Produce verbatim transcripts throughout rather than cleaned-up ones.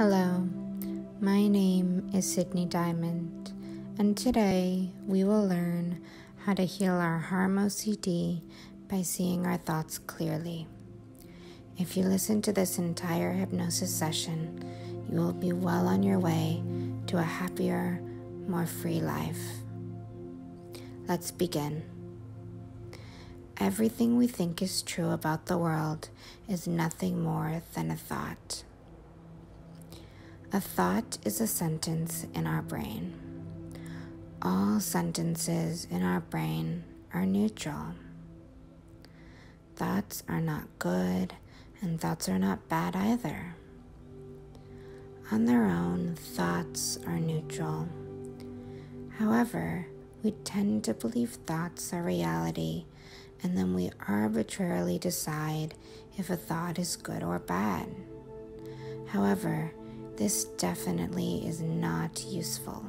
Hello, my name is Sydney Dymant, and today we will learn how to heal our harm O C D by seeing our thoughts clearly. If you listen to this entire hypnosis session, you will be well on your way to a happier, more free life. Let's begin. Everything we think is true about the world is nothing more than a thought. A thought is a sentence in our brain. All sentences in our brain are neutral. Thoughts are not good, and thoughts are not bad either. On their own, thoughts are neutral. However, we tend to believe thoughts are reality, and then we arbitrarily decide if a thought is good or bad. However, this definitely is not useful.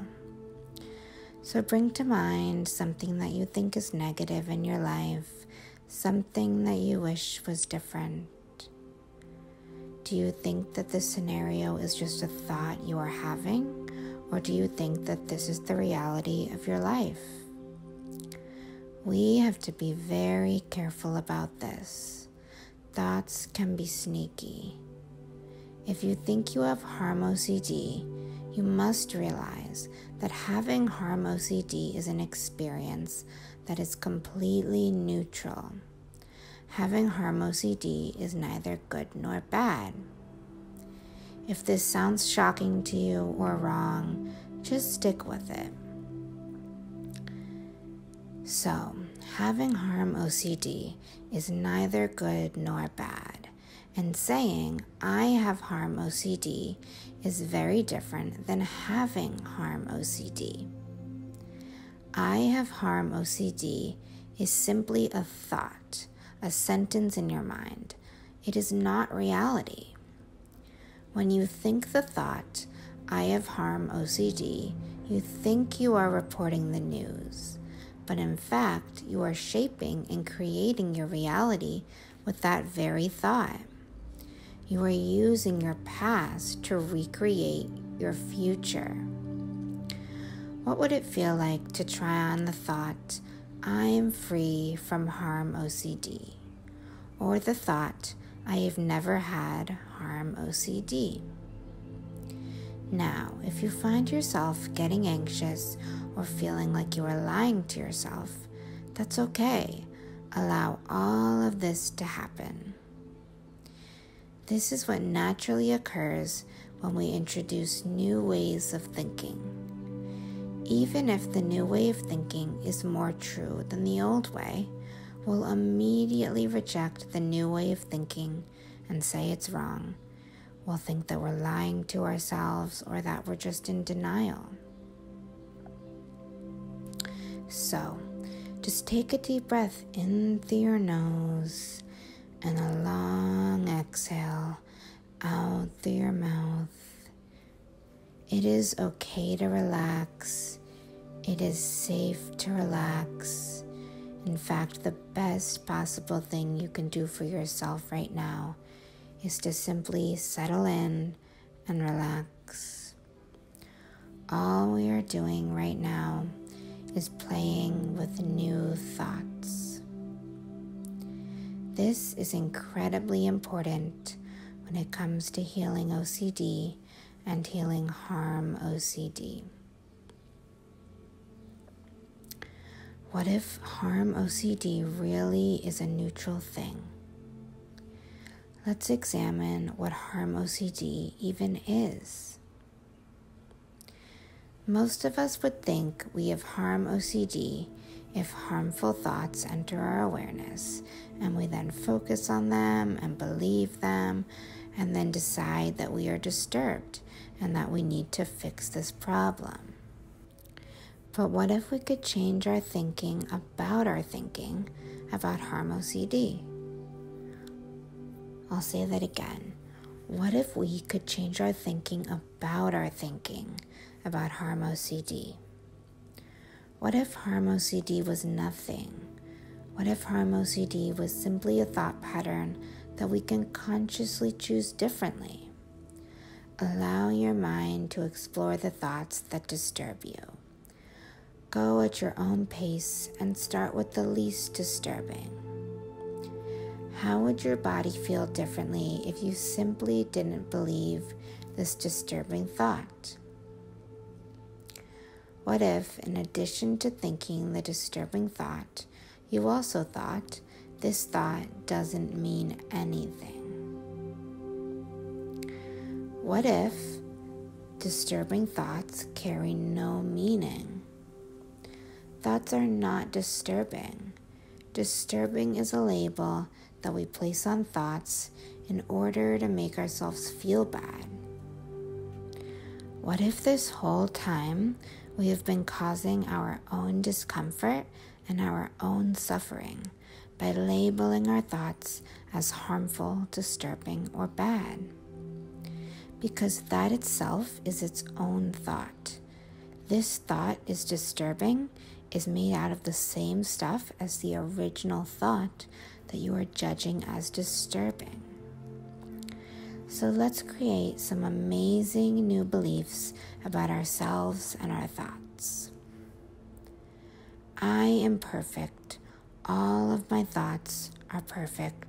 So bring to mind something that you think is negative in your life, something that you wish was different. Do you think that this scenario is just a thought you are having, or do you think that this is the reality of your life? We have to be very careful about this. Thoughts can be sneaky. If you think you have harm O C D, you must realize that having harm O C D is an experience that is completely neutral. Having harm O C D is neither good nor bad. If this sounds shocking to you or wrong, just stick with it. So, having harm O C D is neither good nor bad. And saying, I have harm O C D is very different than having harm O C D. I have harm O C D is simply a thought, a sentence in your mind. It is not reality. When you think the thought, I have harm O C D, you think you are reporting the news. But in fact, you are shaping and creating your reality with that very thought. You are using your past to recreate your future. What would it feel like to try on the thought, I am free from harm O C D? Or the thought, I have never had harm O C D? Now, if you find yourself getting anxious or feeling like you are lying to yourself, that's okay. Allow all of this to happen. This is what naturally occurs when we introduce new ways of thinking. Even if the new way of thinking is more true than the old way, we'll immediately reject the new way of thinking and say it's wrong. We'll think that we're lying to ourselves or that we're just in denial. So, just take a deep breath in through your nose and a long exhale out through your mouth. It is okay to relax. It is safe to relax. In fact, the best possible thing you can do for yourself right now is to simply settle in and relax. All we are doing right now is playing with new thoughts. This is incredibly important when it comes to healing O C D and healing harm O C D. What if harm O C D really is a neutral thing? Let's examine what harm O C D even is. Most of us would think we have harm O C D if harmful thoughts enter our awareness, and we then focus on them and believe them, and then decide that we are disturbed and that we need to fix this problem. But what if we could change our thinking about our thinking about harm O C D? I'll say that again. What if we could change our thinking about our thinking about harm O C D? What if harm O C D was nothing? What if harm O C D was simply a thought pattern that we can consciously choose differently? Allow your mind to explore the thoughts that disturb you. Go at your own pace and start with the least disturbing. How would your body feel differently if you simply didn't believe this disturbing thought? What if, in addition to thinking the disturbing thought, you also thought, this thought doesn't mean anything? What if disturbing thoughts carry no meaning? Thoughts are not disturbing. Disturbing is a label that we place on thoughts in order to make ourselves feel bad. What if this whole time we have been causing our own discomfort and our own suffering by labeling our thoughts as harmful, disturbing, or bad? Because that itself is its own thought. This thought is disturbing, is made out of the same stuff as the original thought that you are judging as disturbing. So let's create some amazing new beliefs about ourselves and our thoughts. I am perfect. All of my thoughts are perfect.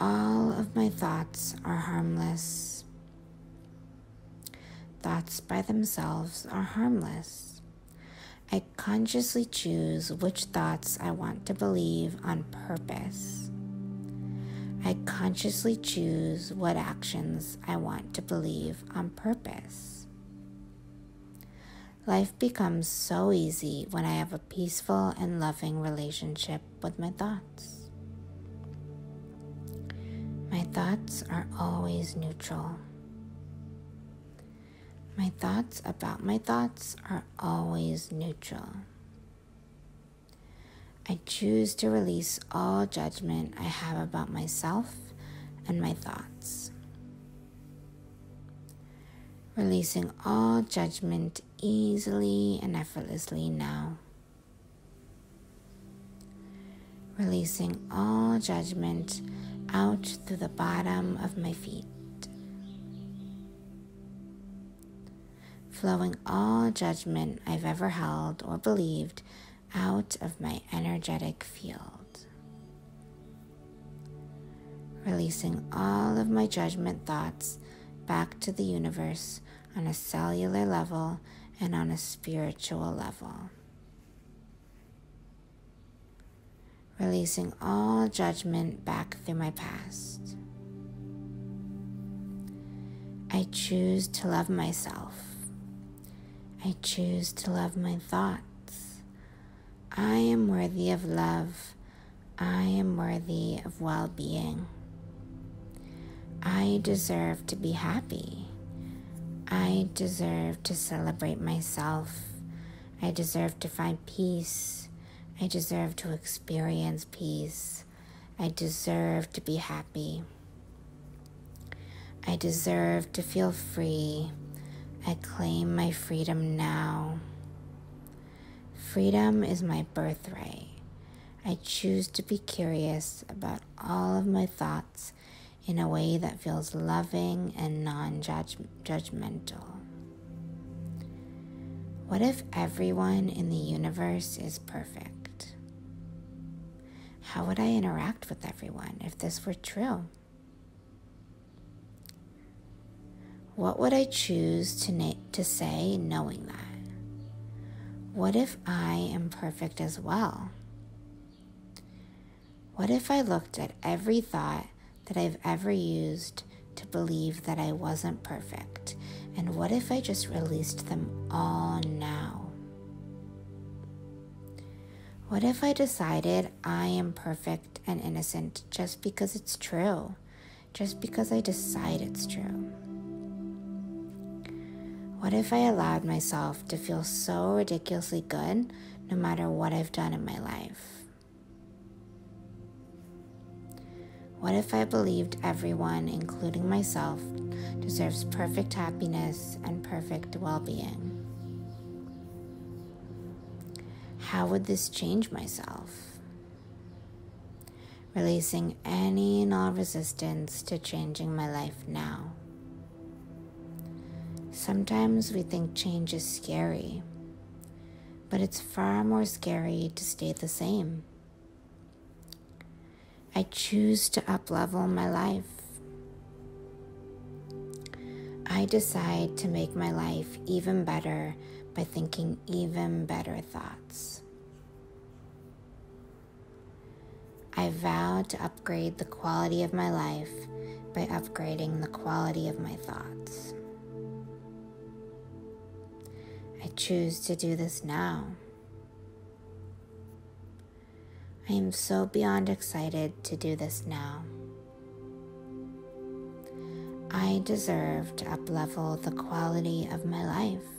All of my thoughts are harmless. Thoughts by themselves are harmless. I consciously choose which thoughts I want to believe on purpose. I consciously choose what actions I want to believe on purpose. Life becomes so easy when I have a peaceful and loving relationship with my thoughts. My thoughts are always neutral. My thoughts about my thoughts are always neutral. I choose to release all judgment I have about myself and my thoughts. Releasing all judgment easily and effortlessly now. Releasing all judgment out through the bottom of my feet. Flowing all judgment I've ever held or believed out of my energetic field. Releasing all of my judgment thoughts back to the universe on a cellular level and on a spiritual level. Releasing all judgment back through my past. I choose to love myself. I choose to love my thoughts. I am worthy of love. I am worthy of well-being. I deserve to be happy. I deserve to celebrate myself. I deserve to find peace. I deserve to experience peace. I deserve to be happy. I deserve to feel free. I claim my freedom now. Freedom is my birthright. I choose to be curious about all of my thoughts in a way that feels loving and non-judgmental. What if everyone in the universe is perfect? How would I interact with everyone if this were true? What would I choose to, na- to say knowing that? What if I am perfect as well? What if I looked at every thought that I've ever used to believe that I wasn't perfect? And what if I just released them all now? What if I decided I am perfect and innocent just because it's true? Just because I decide it's true? What if I allowed myself to feel so ridiculously good no matter what I've done in my life? What if I believed everyone, including myself, deserves perfect happiness and perfect well-being? How would this change myself? Releasing any and all resistance to changing my life now. Sometimes we think change is scary, but it's far more scary to stay the same. I choose to up-level my life. I decide to make my life even better by thinking even better thoughts. I vow to upgrade the quality of my life by upgrading the quality of my thoughts. I choose to do this now. I am so beyond excited to do this now. I deserve to up-level the quality of my life.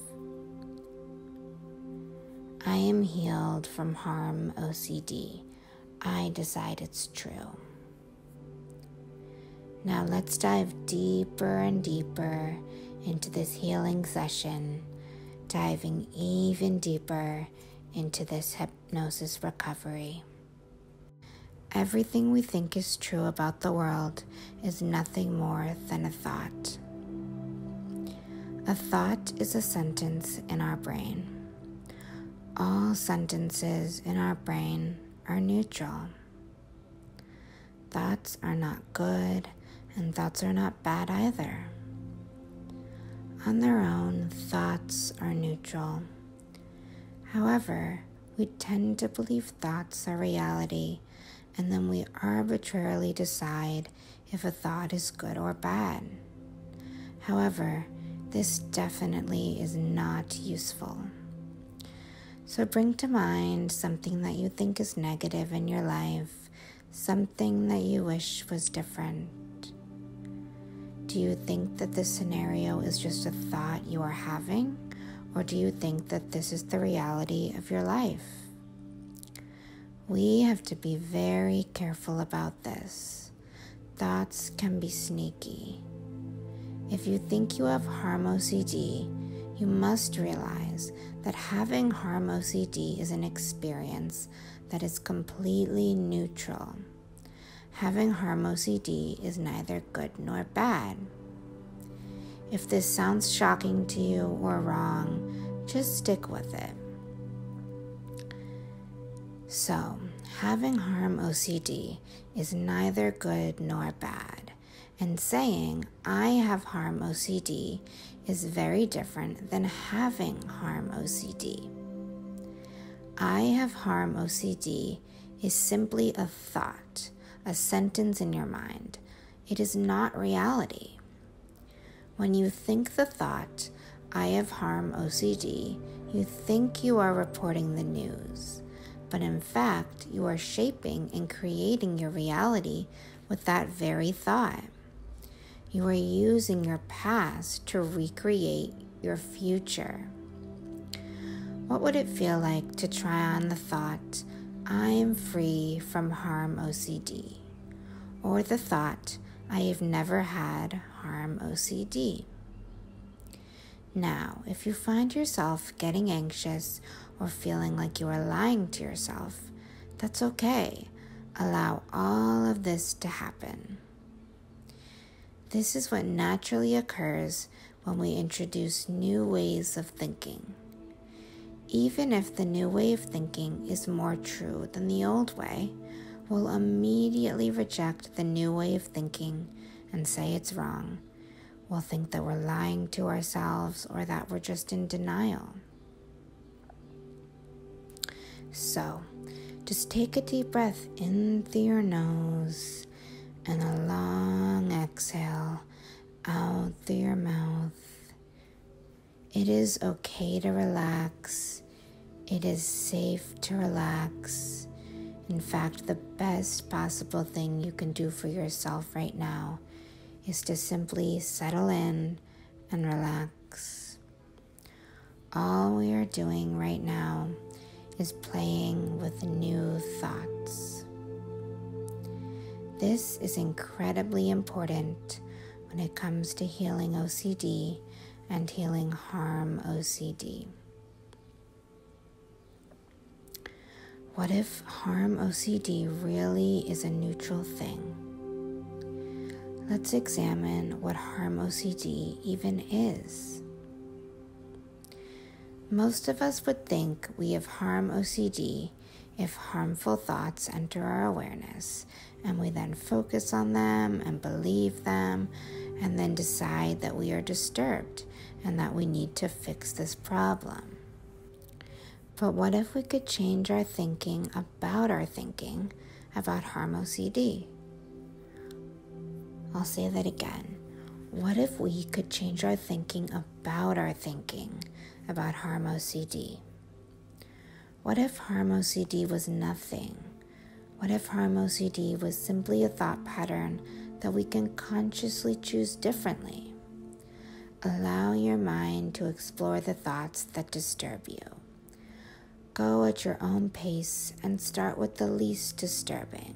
I am healed from harm O C D. I decide it's true. Now let's dive deeper and deeper into this healing session, diving even deeper into this hypnosis recovery. Everything we think is true about the world is nothing more than a thought. A thought is a sentence in our brain. All sentences in our brain are neutral. Thoughts are not good, and thoughts are not bad either. On their own, thoughts are neutral. However, we tend to believe thoughts are reality, and then we arbitrarily decide if a thought is good or bad. However, this definitely is not useful. So bring to mind something that you think is negative in your life, something that you wish was different. Do you think that this scenario is just a thought you are having, or do you think that this is the reality of your life? We have to be very careful about this. Thoughts can be sneaky. If you think you have harm O C D, you must realize that having harm O C D is an experience that is completely neutral. Having harm O C D is neither good nor bad. If this sounds shocking to you or wrong, just stick with it. So, having harm O C D is neither good nor bad, and saying, I have harm O C D is very different than having harm O C D. I have harm O C D is simply a thought, a sentence in your mind. It is not reality. When you think the thought, I have harm O C D, you think you are reporting the news. But in fact, you are shaping and creating your reality with that very thought. You are using your past to recreate your future. What would it feel like to try on the thought, I am free from harm O C D? Or the thought, I have never had harm O C D? Now, if you find yourself getting anxious or feeling like you are lying to yourself, that's okay. Allow all of this to happen. This is what naturally occurs when we introduce new ways of thinking. Even if the new way of thinking is more true than the old way, we'll immediately reject the new way of thinking and say it's wrong. We'll think that we're lying to ourselves or that we're just in denial. So, just take a deep breath in through your nose and a long exhale out through your mouth. It is okay to relax. It is safe to relax. In fact, the best possible thing you can do for yourself right now is to simply settle in and relax. All we are doing right now is playing with new thoughts. This is incredibly important when it comes to healing O C D and healing harm O C D. What if harm O C D really is a neutral thing? Let's examine what harm O C D even is. Most of us would think we have harm O C D if harmful thoughts enter our awareness, and we then focus on them and believe them, and then decide that we are disturbed and that we need to fix this problem. But what if we could change our thinking about our thinking about harm O C D? I'll say that again. What if we could change our thinking about our thinking about harm O C D? What if harm O C D was nothing? What if harm O C D was simply a thought pattern that we can consciously choose differently? Allow your mind to explore the thoughts that disturb you. Go at your own pace and start with the least disturbing.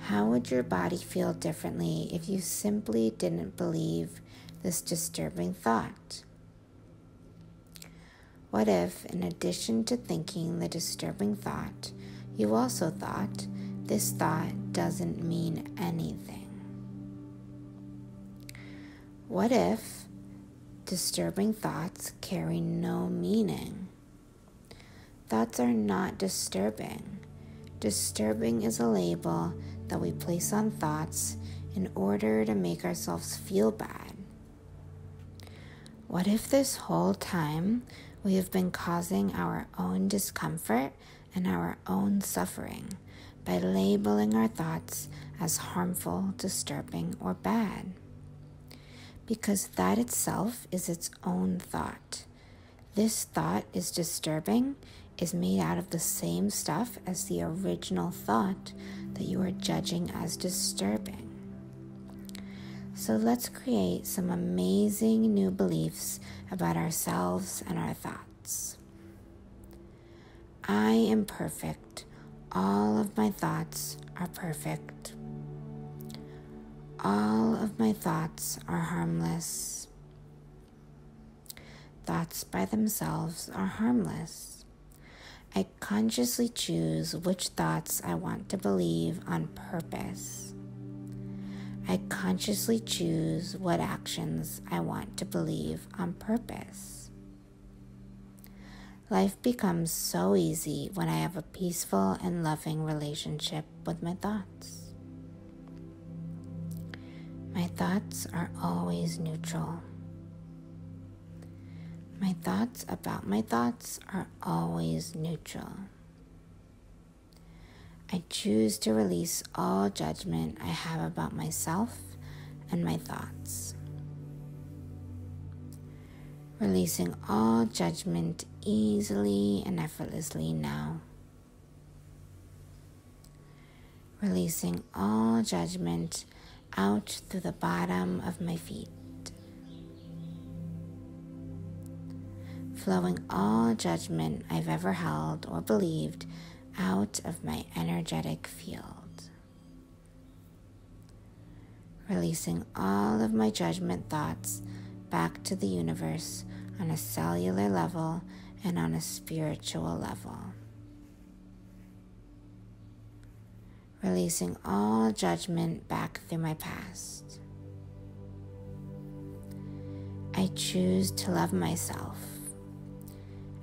How would your body feel differently if you simply didn't believe this disturbing thought? What if, in addition to thinking the disturbing thought, you also thought, this thought doesn't mean anything? What if disturbing thoughts carry no meaning? Thoughts are not disturbing. Disturbing is a label that we place on thoughts in order to make ourselves feel bad. What if this whole time we have been causing our own discomfort and our own suffering by labeling our thoughts as harmful, disturbing, or bad? Because that itself is its own thought. This thought is disturbing, is made out of the same stuff as the original thought that you are judging as disturbing. So let's create some amazing new beliefs about ourselves and our thoughts. I am perfect. All of my thoughts are perfect. All of my thoughts are harmless. Thoughts by themselves are harmless. I consciously choose which thoughts I want to believe on purpose. I consciously choose what actions I want to believe on purpose. Life becomes so easy when I have a peaceful and loving relationship with my thoughts. My thoughts are always neutral. My thoughts about my thoughts are always neutral. I choose to release all judgment I have about myself and my thoughts. Releasing all judgment easily and effortlessly now. Releasing all judgment out through the bottom of my feet. Flowing all judgment I've ever held or believed out of my energetic field. Releasing all of my judgment thoughts back to the universe on a cellular level and on a spiritual level. Releasing all judgment back through my past. I choose to love myself.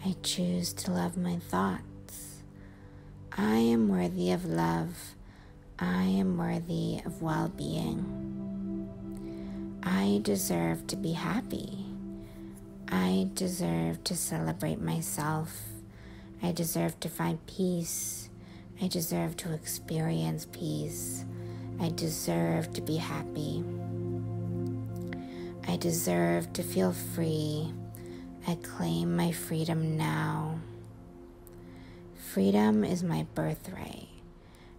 I choose to love my thoughts. I am worthy of love. I am worthy of well-being. I deserve to be happy. I deserve to celebrate myself. I deserve to find peace. I deserve to experience peace. I deserve to be happy. I deserve to feel free. I claim my freedom now. Freedom is my birthright.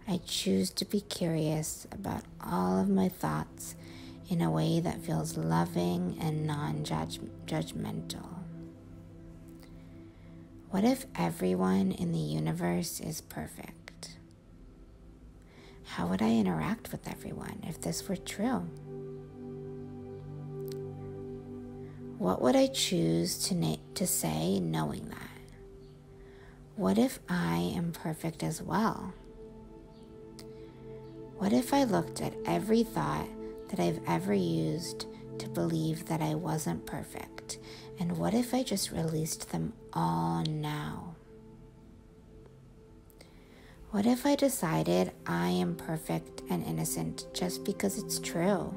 I choose to be curious about all of my thoughts in a way that feels loving and non-judgmental. What if everyone in the universe is perfect? How would I interact with everyone if this were true? What would I choose to, na- to say knowing that? What if I am perfect as well? What if I looked at every thought that I've ever used to believe that I wasn't perfect. And what if I just released them all now? What if I decided I am perfect and innocent just because it's true?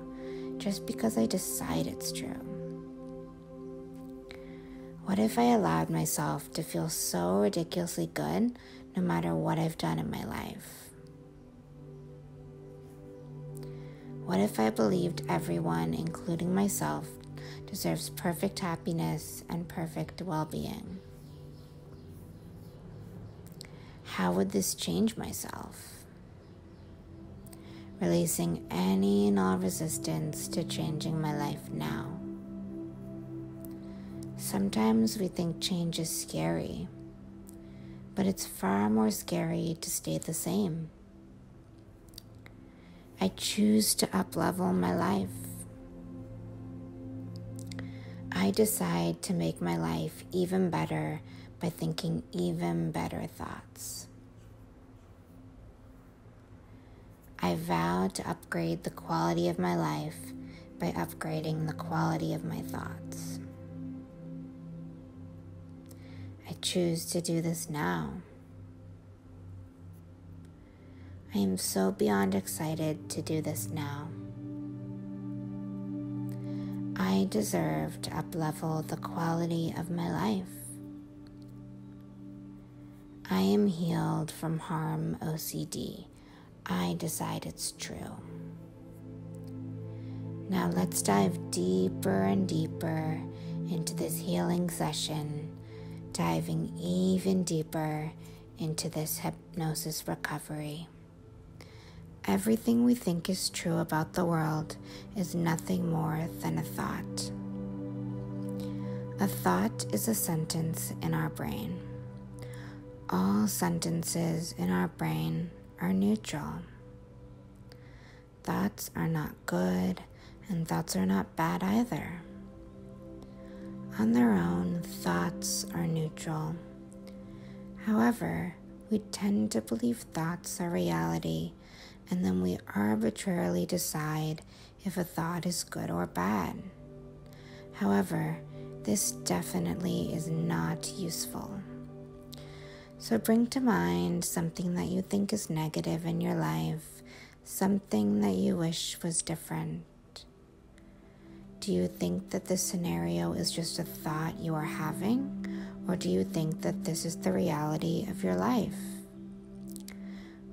Just because I decide it's true? What if I allowed myself to feel so ridiculously good no matter what I've done in my life? What if I believed everyone, including myself, deserves perfect happiness and perfect well-being? How would this change myself? Releasing any and all resistance to changing my life now. Sometimes we think change is scary, but it's far more scary to stay the same. I choose to up-level my life. I decide to make my life even better by thinking even better thoughts. I vow to upgrade the quality of my life by upgrading the quality of my thoughts. I choose to do this now. I am so beyond excited to do this now. I deserve to up-level the quality of my life. I am healed from harm O C D. I decide it's true. Now let's dive deeper and deeper into this healing session, diving even deeper into this hypnosis recovery. Everything we think is true about the world is nothing more than a thought. A thought is a sentence in our brain. All sentences in our brain are neutral. Thoughts are not good, and thoughts are not bad either. On their own, thoughts are neutral. However, we tend to believe thoughts are reality, and then we arbitrarily decide if a thought is good or bad. However, this definitely is not useful. So bring to mind something that you think is negative in your life, something that you wish was different. Do you think that this scenario is just a thought you are having, or do you think that this is the reality of your life?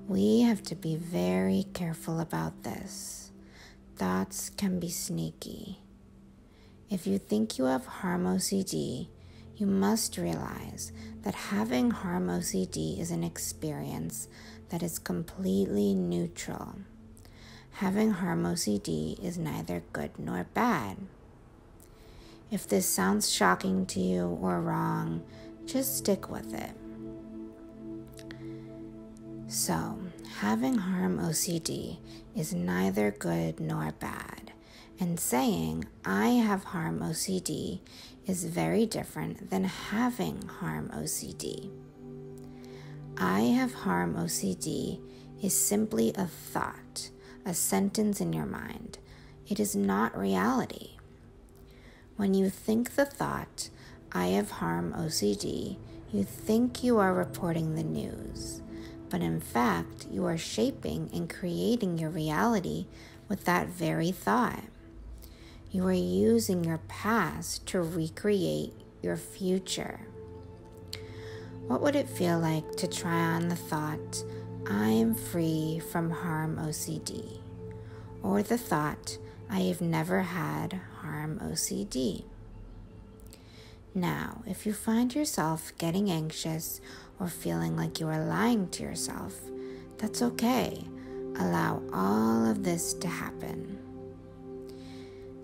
We have to be very careful about this. Thoughts can be sneaky. If you think you have harm O C D, you must realize that having harm O C D is an experience that is completely neutral. Having harm O C D is neither good nor bad. If this sounds shocking to you or wrong, just stick with it. So, having harm O C D is neither good nor bad, and saying I have harm O C D is very different than having harm O C D. I have harm O C D is simply a thought, a sentence in your mind. It is not reality. When you think the thought, I have harm O C D, you think you are reporting the news. But in fact, you are shaping and creating your reality with that very thought. You are using your past to recreate your future. What would it feel like to try on the thought, I am free from harm O C D? Or the thought, I have never had harm O C D? Now, if you find yourself getting anxious or feeling like you are lying to yourself, that's okay. Allow all of this to happen.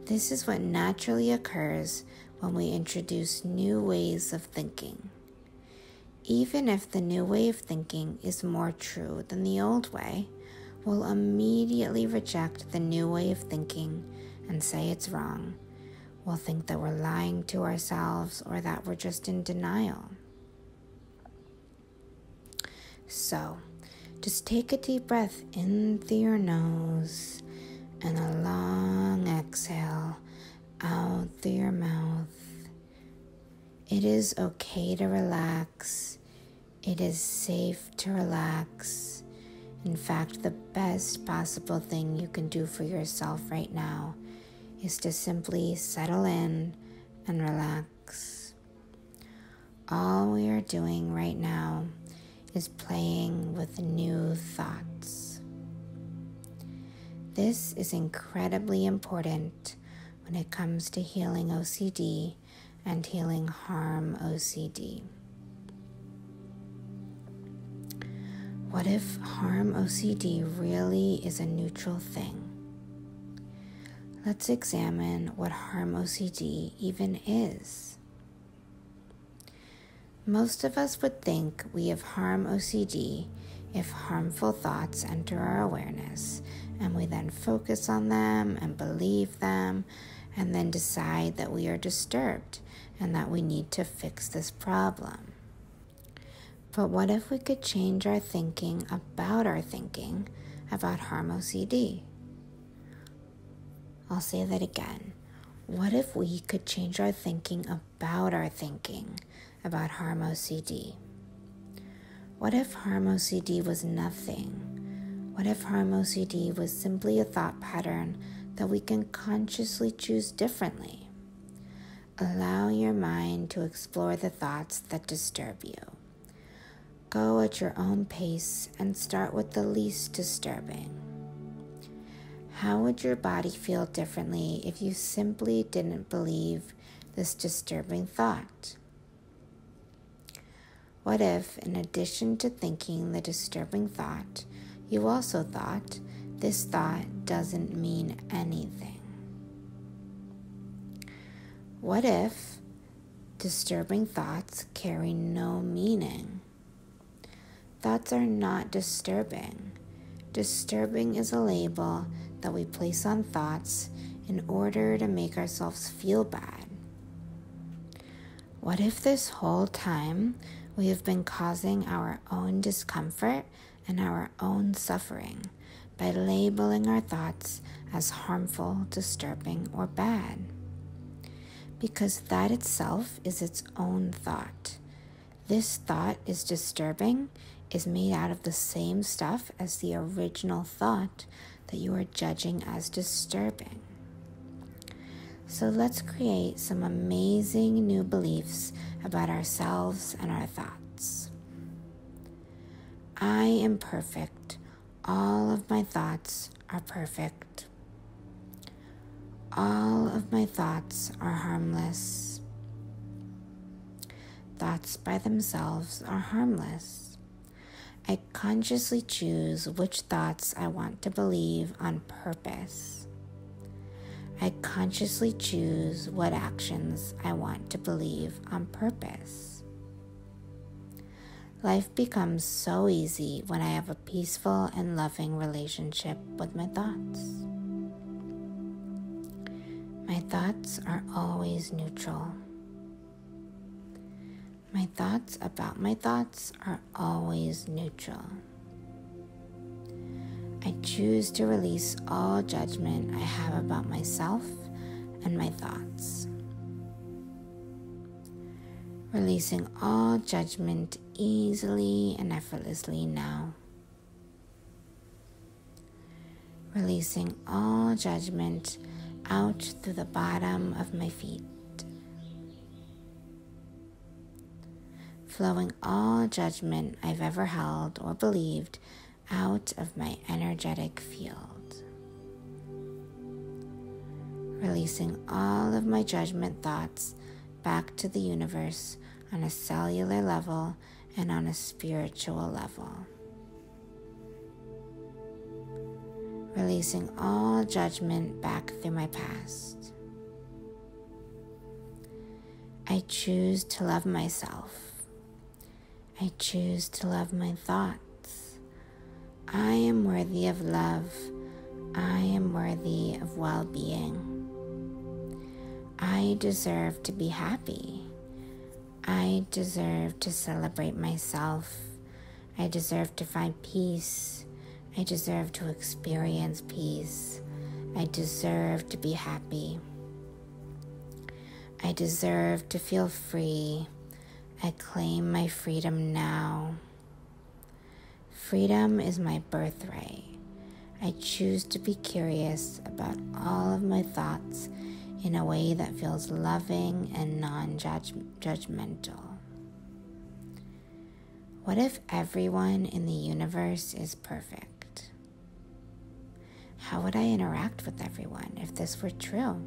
This is what naturally occurs when we introduce new ways of thinking. Even if the new way of thinking is more true than the old way, we'll immediately reject the new way of thinking and say it's wrong. We'll think that we're lying to ourselves or that we're just in denial. So, just take a deep breath in through your nose and a long exhale out through your mouth. It is okay to relax. It is safe to relax. In fact, the best possible thing you can do for yourself right now is to simply settle in and relax. All we are doing right now is playing with new thoughts. This is incredibly important when it comes to healing O C D and healing harm O C D. What if harm O C D really is a neutral thing? Let's examine what harm O C D even is. Most of us would think we have harm O C D if harmful thoughts enter our awareness and we then focus on them and believe them and then decide that we are disturbed and that we need to fix this problem. But what if we could change our thinking about our thinking about harm O C D? I'll say that again. What if we could change our thinking about our thinking about harm O C D? What if harm O C D was nothing? What if harm O C D was simply a thought pattern that we can consciously choose differently? Allow your mind to explore the thoughts that disturb you. Go at your own pace and start with the least disturbing. How would your body feel differently if you simply didn't believe this disturbing thought? What if, in addition to thinking the disturbing thought, you also thought, this thought doesn't mean anything? What if disturbing thoughts carry no meaning? Thoughts are not disturbing. Disturbing is a label that we place on thoughts in order to make ourselves feel bad. What if this whole time we have been causing our own discomfort and our own suffering by labeling our thoughts as harmful, disturbing, or bad? Because that itself is its own thought. This thought is disturbing, is made out of the same stuff as the original thought that you are judging as disturbing. So let's create some amazing new beliefs about ourselves and our thoughts. I am perfect. All of my thoughts are perfect. All of my thoughts are harmless. Thoughts by themselves are harmless. I consciously choose which thoughts I want to believe on purpose. I consciously choose what actions I want to believe on purpose. Life becomes so easy when I have a peaceful and loving relationship with my thoughts. My thoughts are always neutral. My thoughts about my thoughts are always neutral. I choose to release all judgment I have about myself and my thoughts. Releasing all judgment easily and effortlessly now. Releasing all judgment out through the bottom of my feet. Flowing all judgment I've ever held or believed out of my energetic field. Releasing all of my judgment thoughts back to the universe on a cellular level and on a spiritual level. Releasing all judgment back through my past. I choose to love myself. I choose to love my thoughts. I am worthy of love. I am worthy of well-being. I deserve to be happy. I deserve to celebrate myself. I deserve to find peace. I deserve to experience peace. I deserve to be happy. I deserve to feel free. I claim my freedom now. Freedom is my birthright. I choose to be curious about all of my thoughts in a way that feels loving and non-judgmental. What if everyone in the universe is perfect? How would I interact with everyone if this were true?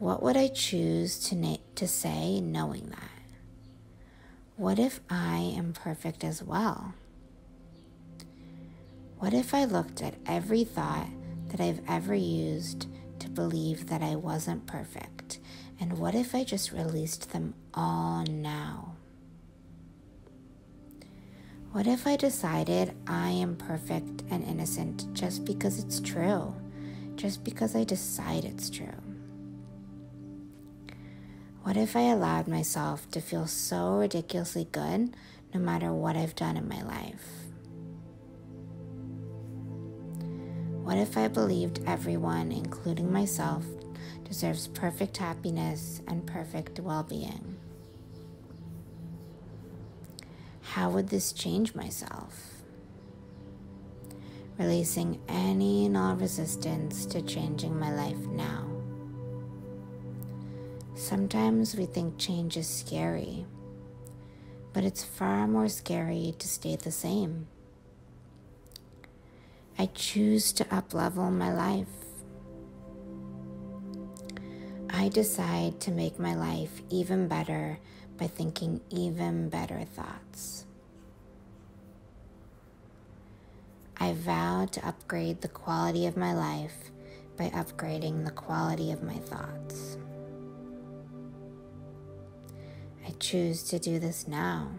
What would I choose to, na- to say knowing that? What if I am perfect as well? What if I looked at every thought that I've ever used to believe that I wasn't perfect? And what if I just released them all now? What if I decided I am perfect and innocent just because it's true, just because I decide it's true? What if I allowed myself to feel so ridiculously good no matter what I've done in my life? What if I believed everyone, including myself, deserves perfect happiness and perfect well-being? How would this change myself? Releasing any and all resistance to changing my life now. Sometimes we think change is scary, but it's far more scary to stay the same. I choose to up-level my life. I decide to make my life even better by thinking even better thoughts. I vow to upgrade the quality of my life by upgrading the quality of my thoughts. I choose to do this now.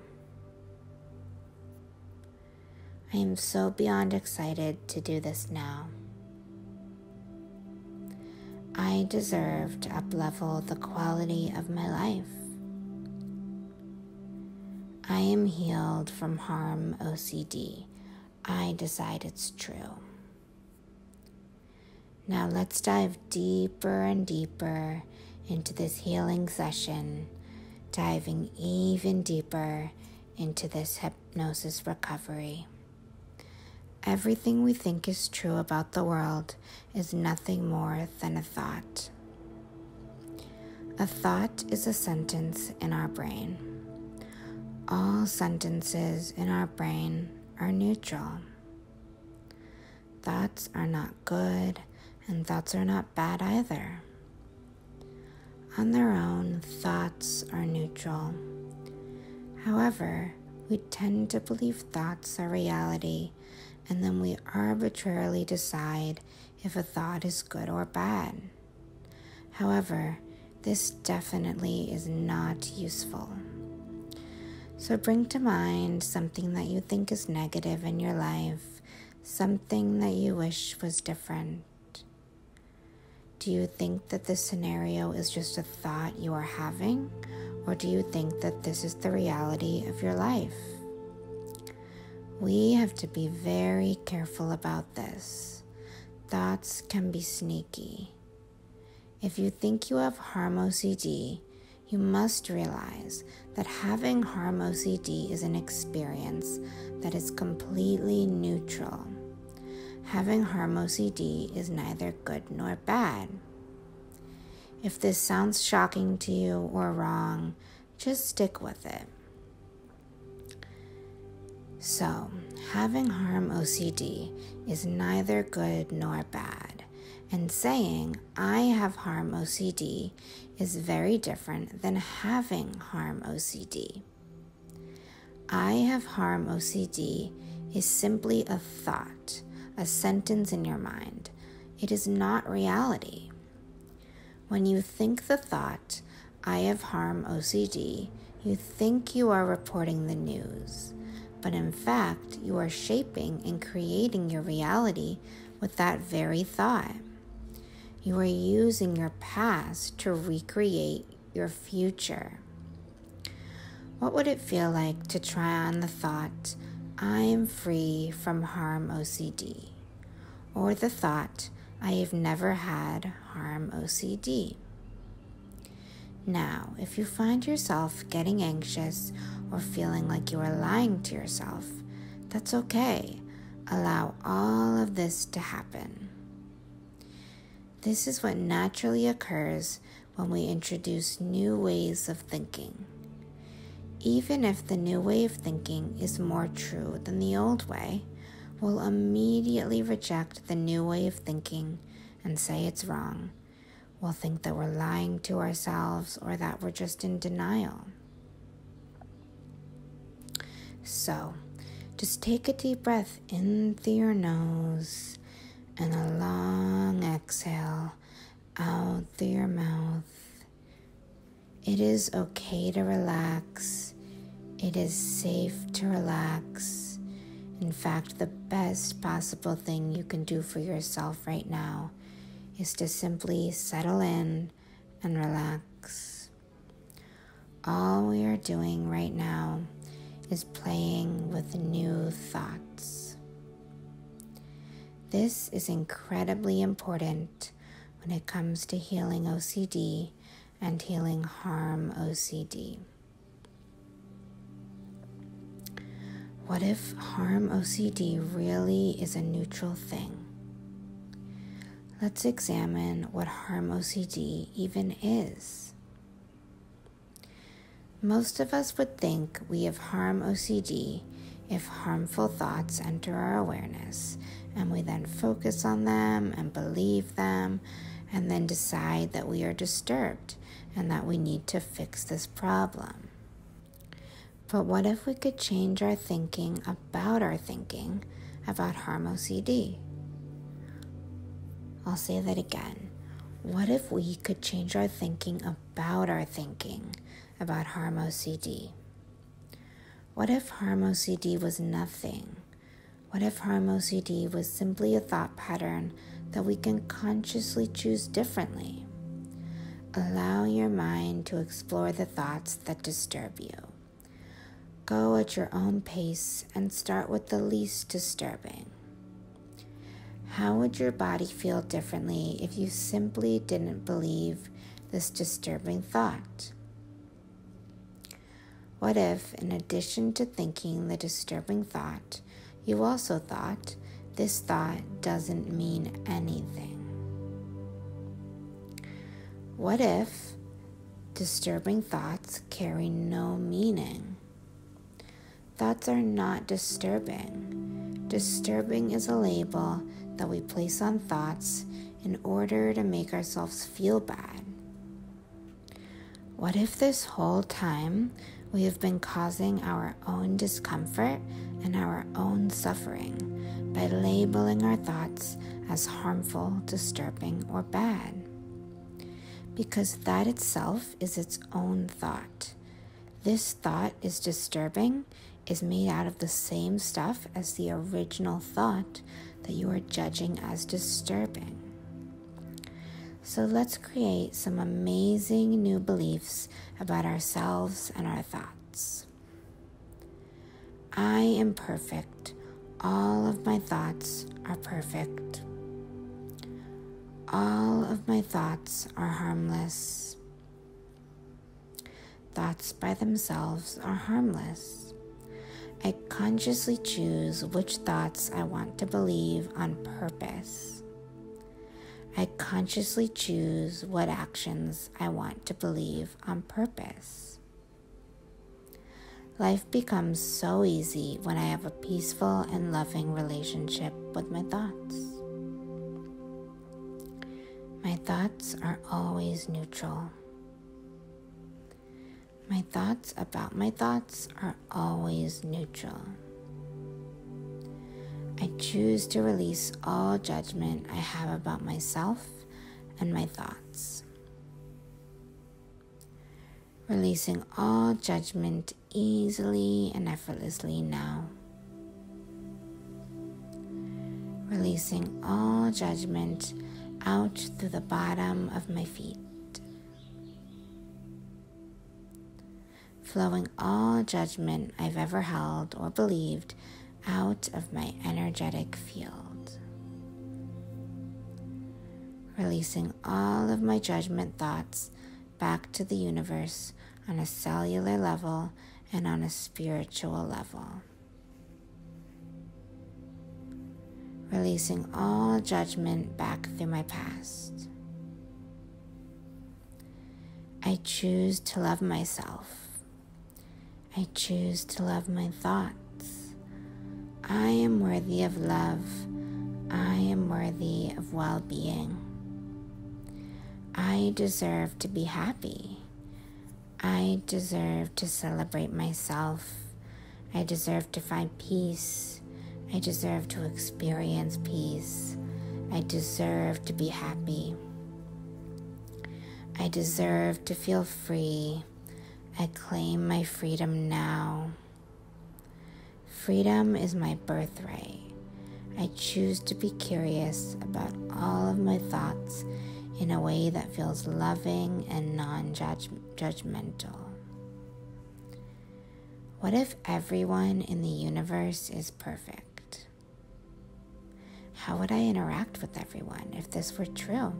I am so beyond excited to do this now. I deserve to uplevel the quality of my life. I am healed from harm O C D. I decide it's true. Now let's dive deeper and deeper into this healing session, diving even deeper into this hypnosis recovery. Everything we think is true about the world is nothing more than a thought. A thought is a sentence in our brain. All sentences in our brain are neutral. Thoughts are not good, and thoughts are not bad either. On their own, thoughts are neutral. However, we tend to believe thoughts are reality, and then we arbitrarily decide if a thought is good or bad. However, this definitely is not useful. So bring to mind something that you think is negative in your life, something that you wish was different. Do you think that this scenario is just a thought you are having, or do you think that this is the reality of your life? We have to be very careful about this. Thoughts can be sneaky. If you think you have harm O C D, you must realize that having harm O C D is an experience that is completely neutral. Having harm O C D is neither good nor bad. If this sounds shocking to you or wrong, just stick with it. So, having harm O C D is neither good nor bad, and saying I have harm O C D is very different than having harm O C D. I have harm O C D is simply a thought, a sentence in your mind. It is not reality. When you think the thought, I have harm O C D, you think you are reporting the news. But in fact, you are shaping and creating your reality with that very thought. You are using your past to recreate your future. What would it feel like to try on the thought, I am free from harm O C D? Or the thought, I have never had harm O C D. Now, if you find yourself getting anxious or feeling like you are lying to yourself, that's okay. Allow all of this to happen. This is what naturally occurs when we introduce new ways of thinking. Even if the new way of thinking is more true than the old way, we'll immediately reject the new way of thinking and say it's wrong. We'll think that we're lying to ourselves or that we're just in denial. So, just take a deep breath in through your nose and a long exhale out through your mouth. It is okay to relax. It is safe to relax. In fact, the best possible thing you can do for yourself right now is to simply settle in and relax. All we are doing right now is playing with new thoughts. This is incredibly important when it comes to healing O C D and healing harm O C D. What if harm O C D really is a neutral thing? Let's examine what harm O C D even is. Most of us would think we have harm O C D if harmful thoughts enter our awareness, and we then focus on them and believe them, and then decide that we are disturbed and that we need to fix this problem. But what if we could change our thinking about our thinking about harm O C D? I'll say that again. What if we could change our thinking about our thinking about harm O C D? What if harm O C D was nothing? What if harm O C D was simply a thought pattern that we can consciously choose differently? Allow your mind to explore the thoughts that disturb you. Go at your own pace and start with the least disturbing. How would your body feel differently if you simply didn't believe this disturbing thought? What if, in addition to thinking the disturbing thought, you also thought, this thought doesn't mean anything? What if disturbing thoughts carry no meaning? Thoughts are not disturbing. Disturbing is a label that we place on thoughts in order to make ourselves feel bad. What if this whole time we have been causing our own discomfort and our own suffering by labeling our thoughts as harmful, disturbing, or bad? Because that itself is its own thought. This thought is disturbing, is made out of the same stuff as the original thought that you are judging as disturbing. So let's create some amazing new beliefs about ourselves and our thoughts. I am perfect. All of my thoughts are perfect. All of my thoughts are harmless. Thoughts by themselves are harmless. I consciously choose which thoughts I want to believe on purpose. I consciously choose what actions I want to believe on purpose. Life becomes so easy when I have a peaceful and loving relationship with my thoughts. My thoughts are always neutral. My thoughts about my thoughts are always neutral. I choose to release all judgment I have about myself and my thoughts. Releasing all judgment easily and effortlessly now. Releasing all judgment out through the bottom of my feet. Flowing all judgment I've ever held or believed out of my energetic field. releasing all of my judgment thoughts back to the universe on a cellular level and on a spiritual level. Releasing all judgment back through my past. I choose to love myself. I choose to love my thoughts. I am worthy of love. I am worthy of well-being. I deserve to be happy. I deserve to celebrate myself. I deserve to find peace. I deserve to experience peace. I deserve to be happy. I deserve to feel free. I claim my freedom now. Freedom is my birthright. I choose to be curious about all of my thoughts in a way that feels loving and non-judgmental. What if everyone in the universe is perfect? How would I interact with everyone if this were true?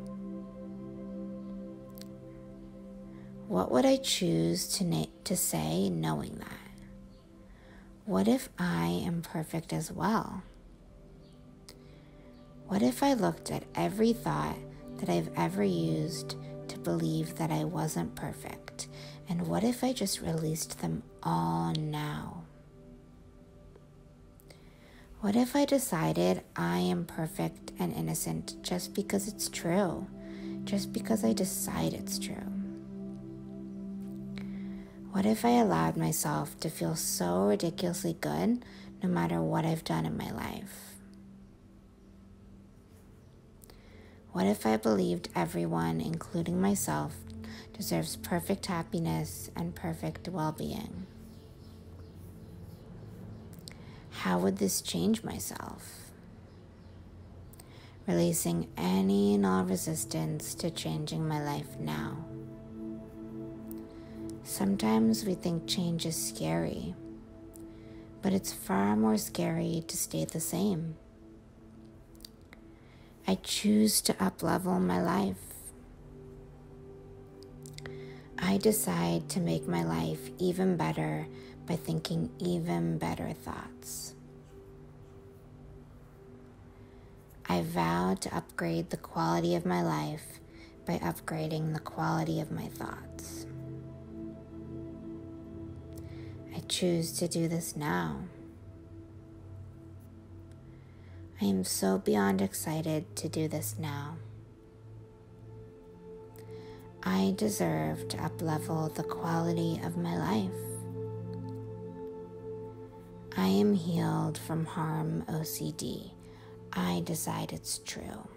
What would I choose to, na- to say knowing that? What if I am perfect as well? What if I looked at every thought that I've ever used to believe that I wasn't perfect? And what if I just released them all now? What if I decided I am perfect and innocent just because it's true? Just because I decide it's true? What if I allowed myself to feel so ridiculously good no matter what I've done in my life? What if I believed everyone, including myself, deserves perfect happiness and perfect well-being? How would this change myself? Releasing any and all resistance to changing my life now. Sometimes we think change is scary, but it's far more scary to stay the same. I choose to uplevel my life. I decide to make my life even better by thinking even better thoughts. I vow to upgrade the quality of my life by upgrading the quality of my thoughts. I choose to do this now. I am so beyond excited to do this now. I deserve to uplevel the quality of my life. I am healed from harm O C D. I decide it's true.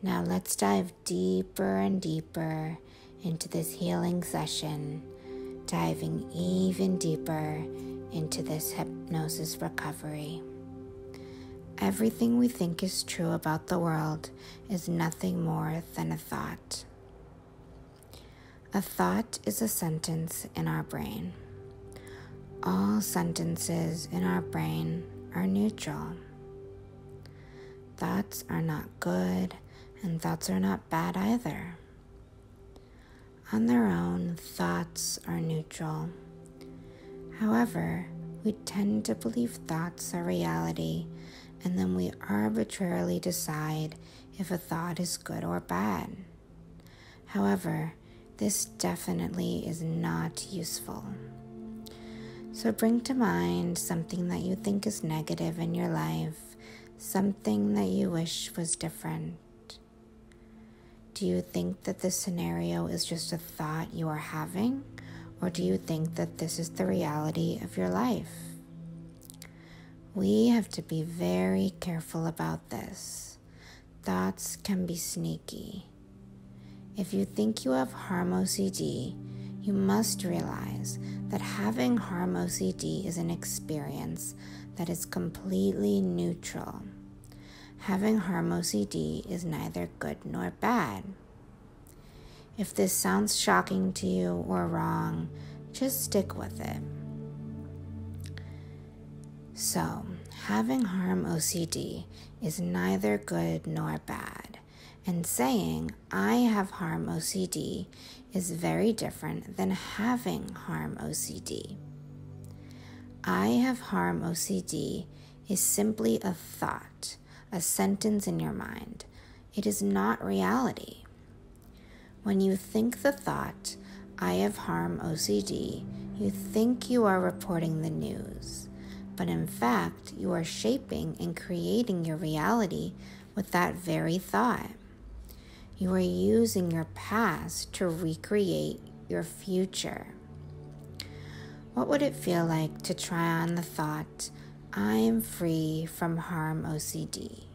Now let's dive deeper and deeper into this healing session, diving even deeper into this hypnosis recovery. Everything we think is true about the world is nothing more than a thought. A thought is a sentence in our brain. All sentences in our brain are neutral. Thoughts are not good, and thoughts are not bad either. On their own, thoughts are neutral. However, we tend to believe thoughts are reality, and then we arbitrarily decide if a thought is good or bad. However, this definitely is not useful. So bring to mind something that you think is negative in your life, something that you wish was different. Do you think that this scenario is just a thought you are having, or do you think that this is the reality of your life? We have to be very careful about this. Thoughts can be sneaky. If you think you have harm O C D, you must realize that having harm O C D is an experience that is completely neutral. Having harm O C D is neither good nor bad. If this sounds shocking to you or wrong, just stick with it. So, having harm O C D is neither good nor bad, and saying I have harm O C D is very different than having harm O C D. I have harm O C D is simply a thought, a sentence in your mind. It is not reality. When you think the thought, I have harm O C D, you think you are reporting the news. But in fact, you are shaping and creating your reality with that very thought. You are using your past to recreate your future. What would it feel like to try on the thought, I'm free from harm O C D?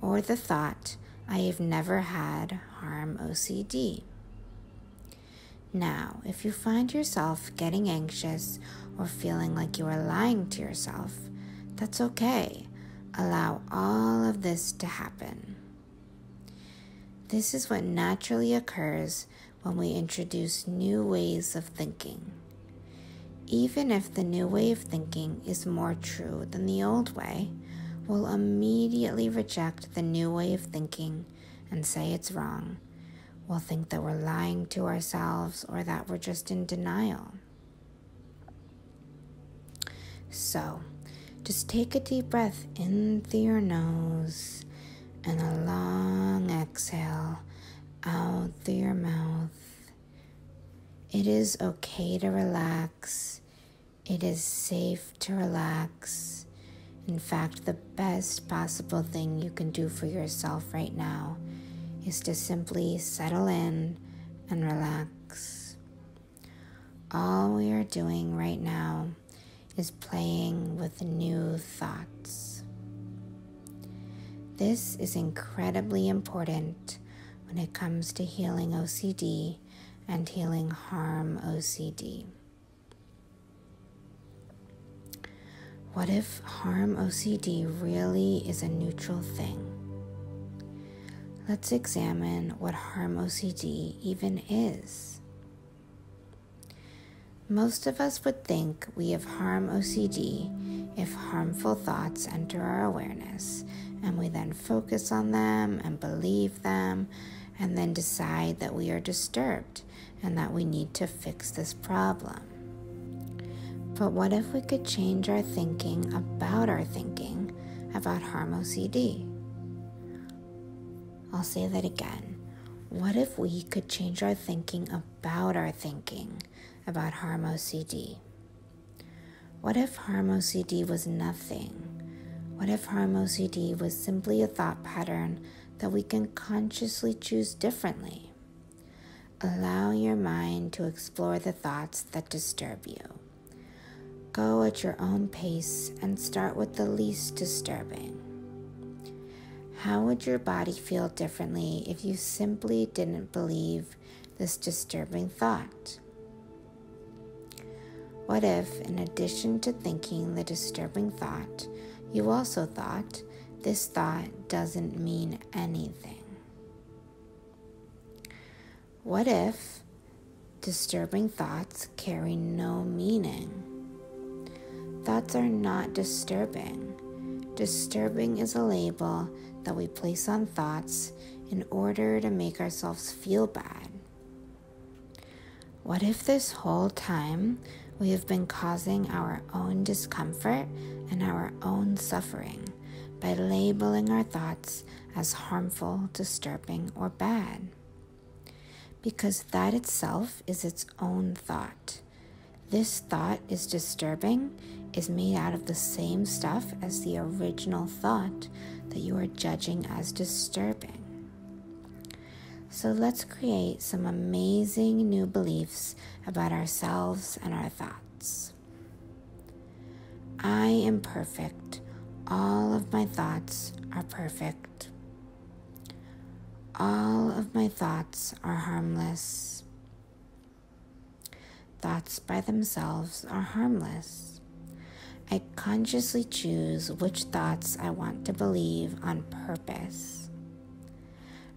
Or the thought, I have never had harm O C D. Now, if you find yourself getting anxious or feeling like you are lying to yourself, that's okay. Allow all of this to happen. This is what naturally occurs when we introduce new ways of thinking. Even if the new way of thinking is more true than the old way, we'll immediately reject the new way of thinking and say it's wrong. We'll think that we're lying to ourselves or that we're just in denial. So, just take a deep breath in through your nose and a long exhale out through your mouth. It is okay to relax. It is safe to relax. In fact, the best possible thing you can do for yourself right now is to simply settle in and relax. All we are doing right now is playing with new thoughts. This is incredibly important when it comes to healing O C D and healing harm O C D. What if harm O C D really is a neutral thing? Let's examine what harm O C D even is. Most of us would think we have harm O C D if harmful thoughts enter our awareness, and we then focus on them and believe them, and then decide that we are disturbed and that we need to fix this problem. But what if we could change our thinking about our thinking about harm O C D? I'll say that again. What if we could change our thinking about our thinking about harm O C D? What if harm O C D was nothing? What if harm O C D was simply a thought pattern that we can consciously choose differently? Allow your mind to explore the thoughts that disturb you. Go at your own pace and start with the least disturbing. How would your body feel differently if you simply didn't believe this disturbing thought? What if, in addition to thinking the disturbing thought, you also thought, this thought doesn't mean anything? What if disturbing thoughts carry no meaning? Thoughts are not disturbing. Disturbing is a label that we place on thoughts in order to make ourselves feel bad. What if this whole time we have been causing our own discomfort and our own suffering by labeling our thoughts as harmful, disturbing, or bad? Because that itself is its own thought. This thought is disturbing, is made out of the same stuff as the original thought that you are judging as disturbing. So let's create some amazing new beliefs about ourselves and our thoughts. I am perfect. All of my thoughts are perfect. All of my thoughts are harmless. Thoughts by themselves are harmless. I consciously choose which thoughts I want to believe on purpose.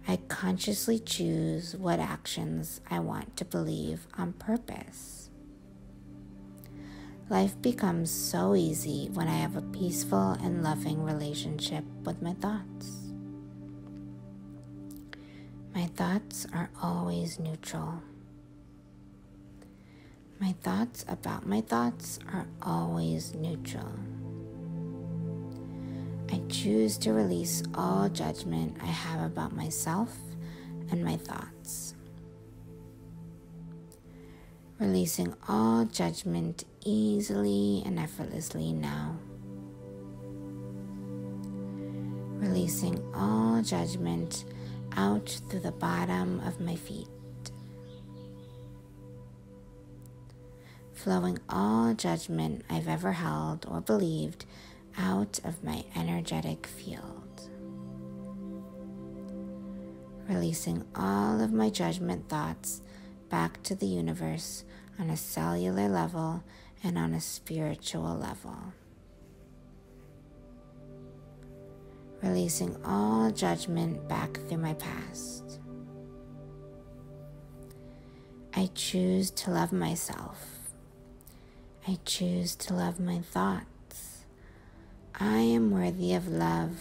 I consciously choose what actions I want to believe on purpose. Life becomes so easy when I have a peaceful and loving relationship with my thoughts. My thoughts are always neutral. My thoughts about my thoughts are always neutral. I choose to release all judgment I have about myself and my thoughts. Releasing all judgment easily and effortlessly now. Releasing all judgment out through the bottom of my feet. Flowing all judgment I've ever held or believed out of my energetic field. Releasing all of my judgment thoughts back to the universe on a cellular level and on a spiritual level. Releasing all judgment back through my past. I choose to love myself. I choose to love my thoughts. I am worthy of love.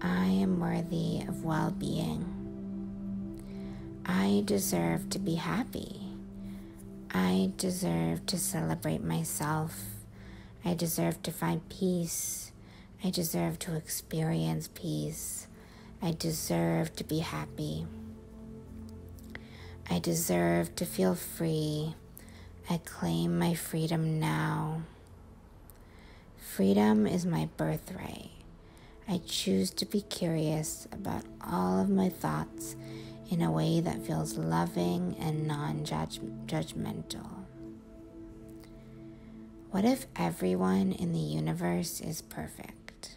I am worthy of well-being. I deserve to be happy. I deserve to celebrate myself. I deserve to find peace. I deserve to experience peace. I deserve to be happy. I deserve to feel free. I claim my freedom now. Freedom is my birthright. I choose to be curious about all of my thoughts in a way that feels loving and non-judgmental. What if everyone in the universe is perfect?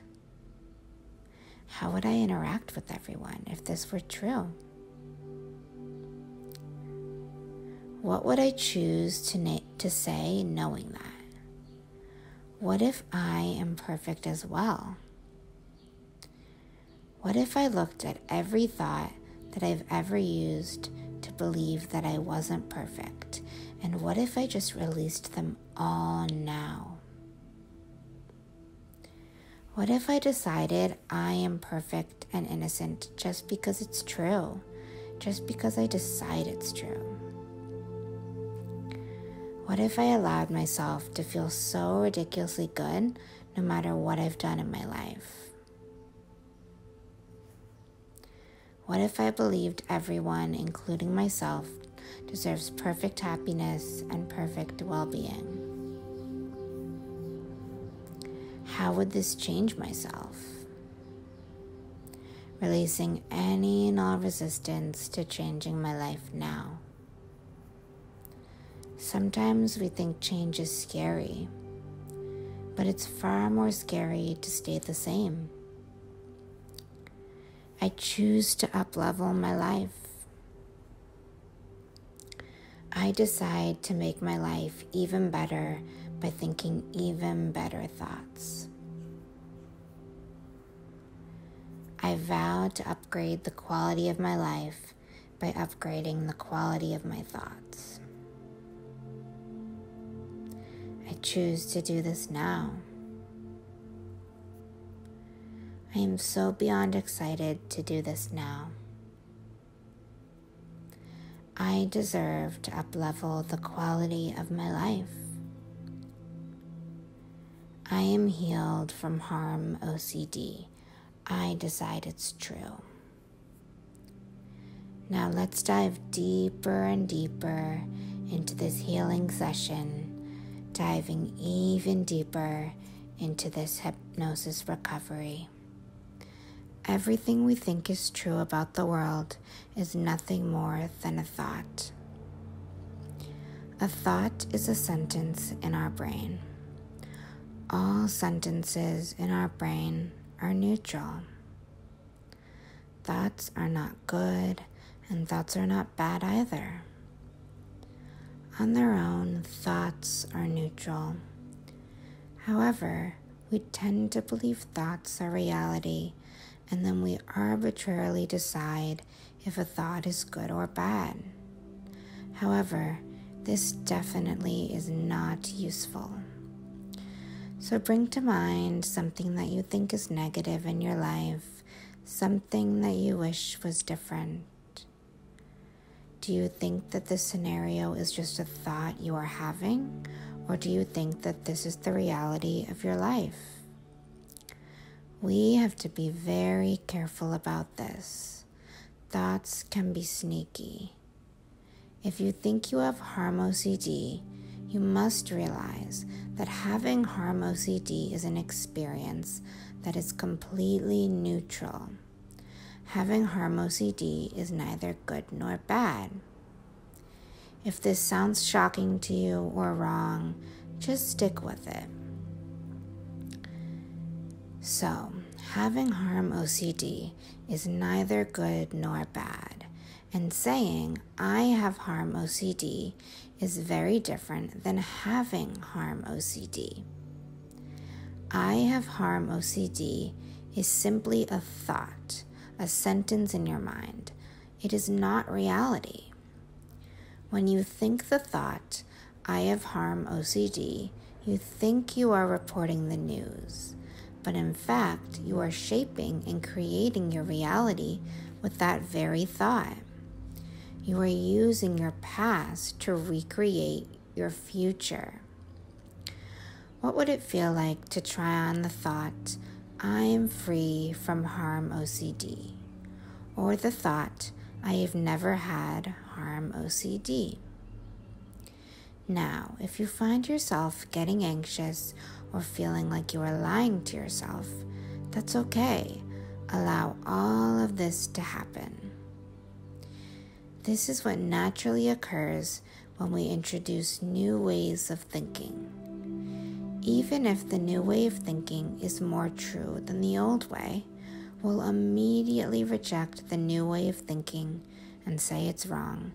How would I interact with everyone if this were true? What would I choose to, na- to say knowing that? What if I am perfect as well? What if I looked at every thought that I've ever used to believe that I wasn't perfect? And what if I just released them all now? What if I decided I am perfect and innocent just because it's true? Just because I decide it's true? What if I allowed myself to feel so ridiculously good no matter what I've done in my life? What if I believed everyone, including myself, deserves perfect happiness and perfect well-being? How would this change myself? Releasing any and all resistance to changing my life now. Sometimes we think change is scary, but it's far more scary to stay the same. I choose to up-level my life. I decide to make my life even better by thinking even better thoughts. I vow to upgrade the quality of my life by upgrading the quality of my thoughts. I choose to do this now. I am so beyond excited to do this now. I deserve to uplevel the quality of my life. I am healed from harm O C D. I decide it's true. Now let's dive deeper and deeper into this healing session. Diving even deeper into this hypnosis recovery. Everything we think is true about the world is nothing more than a thought. A thought is a sentence in our brain. All sentences in our brain are neutral. Thoughts are not good, and thoughts are not bad either. On their own, thoughts are neutral. However, we tend to believe thoughts are reality, and then we arbitrarily decide if a thought is good or bad. However, this definitely is not useful. So bring to mind something that you think is negative in your life, something that you wish was different. Do you think that this scenario is just a thought you are having, or do you think that this is the reality of your life? We have to be very careful about this. Thoughts can be sneaky. If you think you have harm O C D, you must realize that having harm O C D is an experience that is completely neutral. Having harm O C D is neither good nor bad. If this sounds shocking to you or wrong, just stick with it. So, having harm O C D is neither good nor bad, and saying I have harm O C D is very different than having harm O C D. I have harm O C D is simply a thought, a sentence in your mind. It is not reality. When you think the thought, I have harm O C D, you think you are reporting the news, but in fact, you are shaping and creating your reality with that very thought. You are using your past to recreate your future. What would it feel like to try on the thought, I am free from harm O C D, or the thought, I have never had harm O C D. Now, if you find yourself getting anxious or feeling like you are lying to yourself, that's okay. Allow all of this to happen. This is what naturally occurs when we introduce new ways of thinking. Even if the new way of thinking is more true than the old way, we'll immediately reject the new way of thinking and say it's wrong.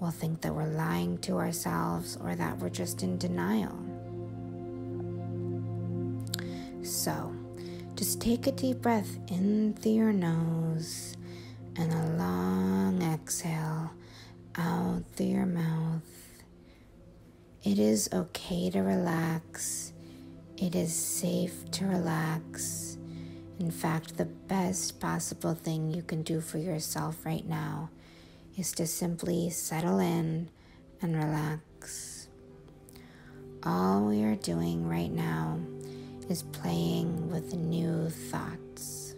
We'll think that we're lying to ourselves or that we're just in denial. So, just take a deep breath in through your nose and a long exhale out through your mouth. It is okay to relax. It is safe to relax. In fact, the best possible thing you can do for yourself right now is to simply settle in and relax. All we are doing right now is playing with new thoughts.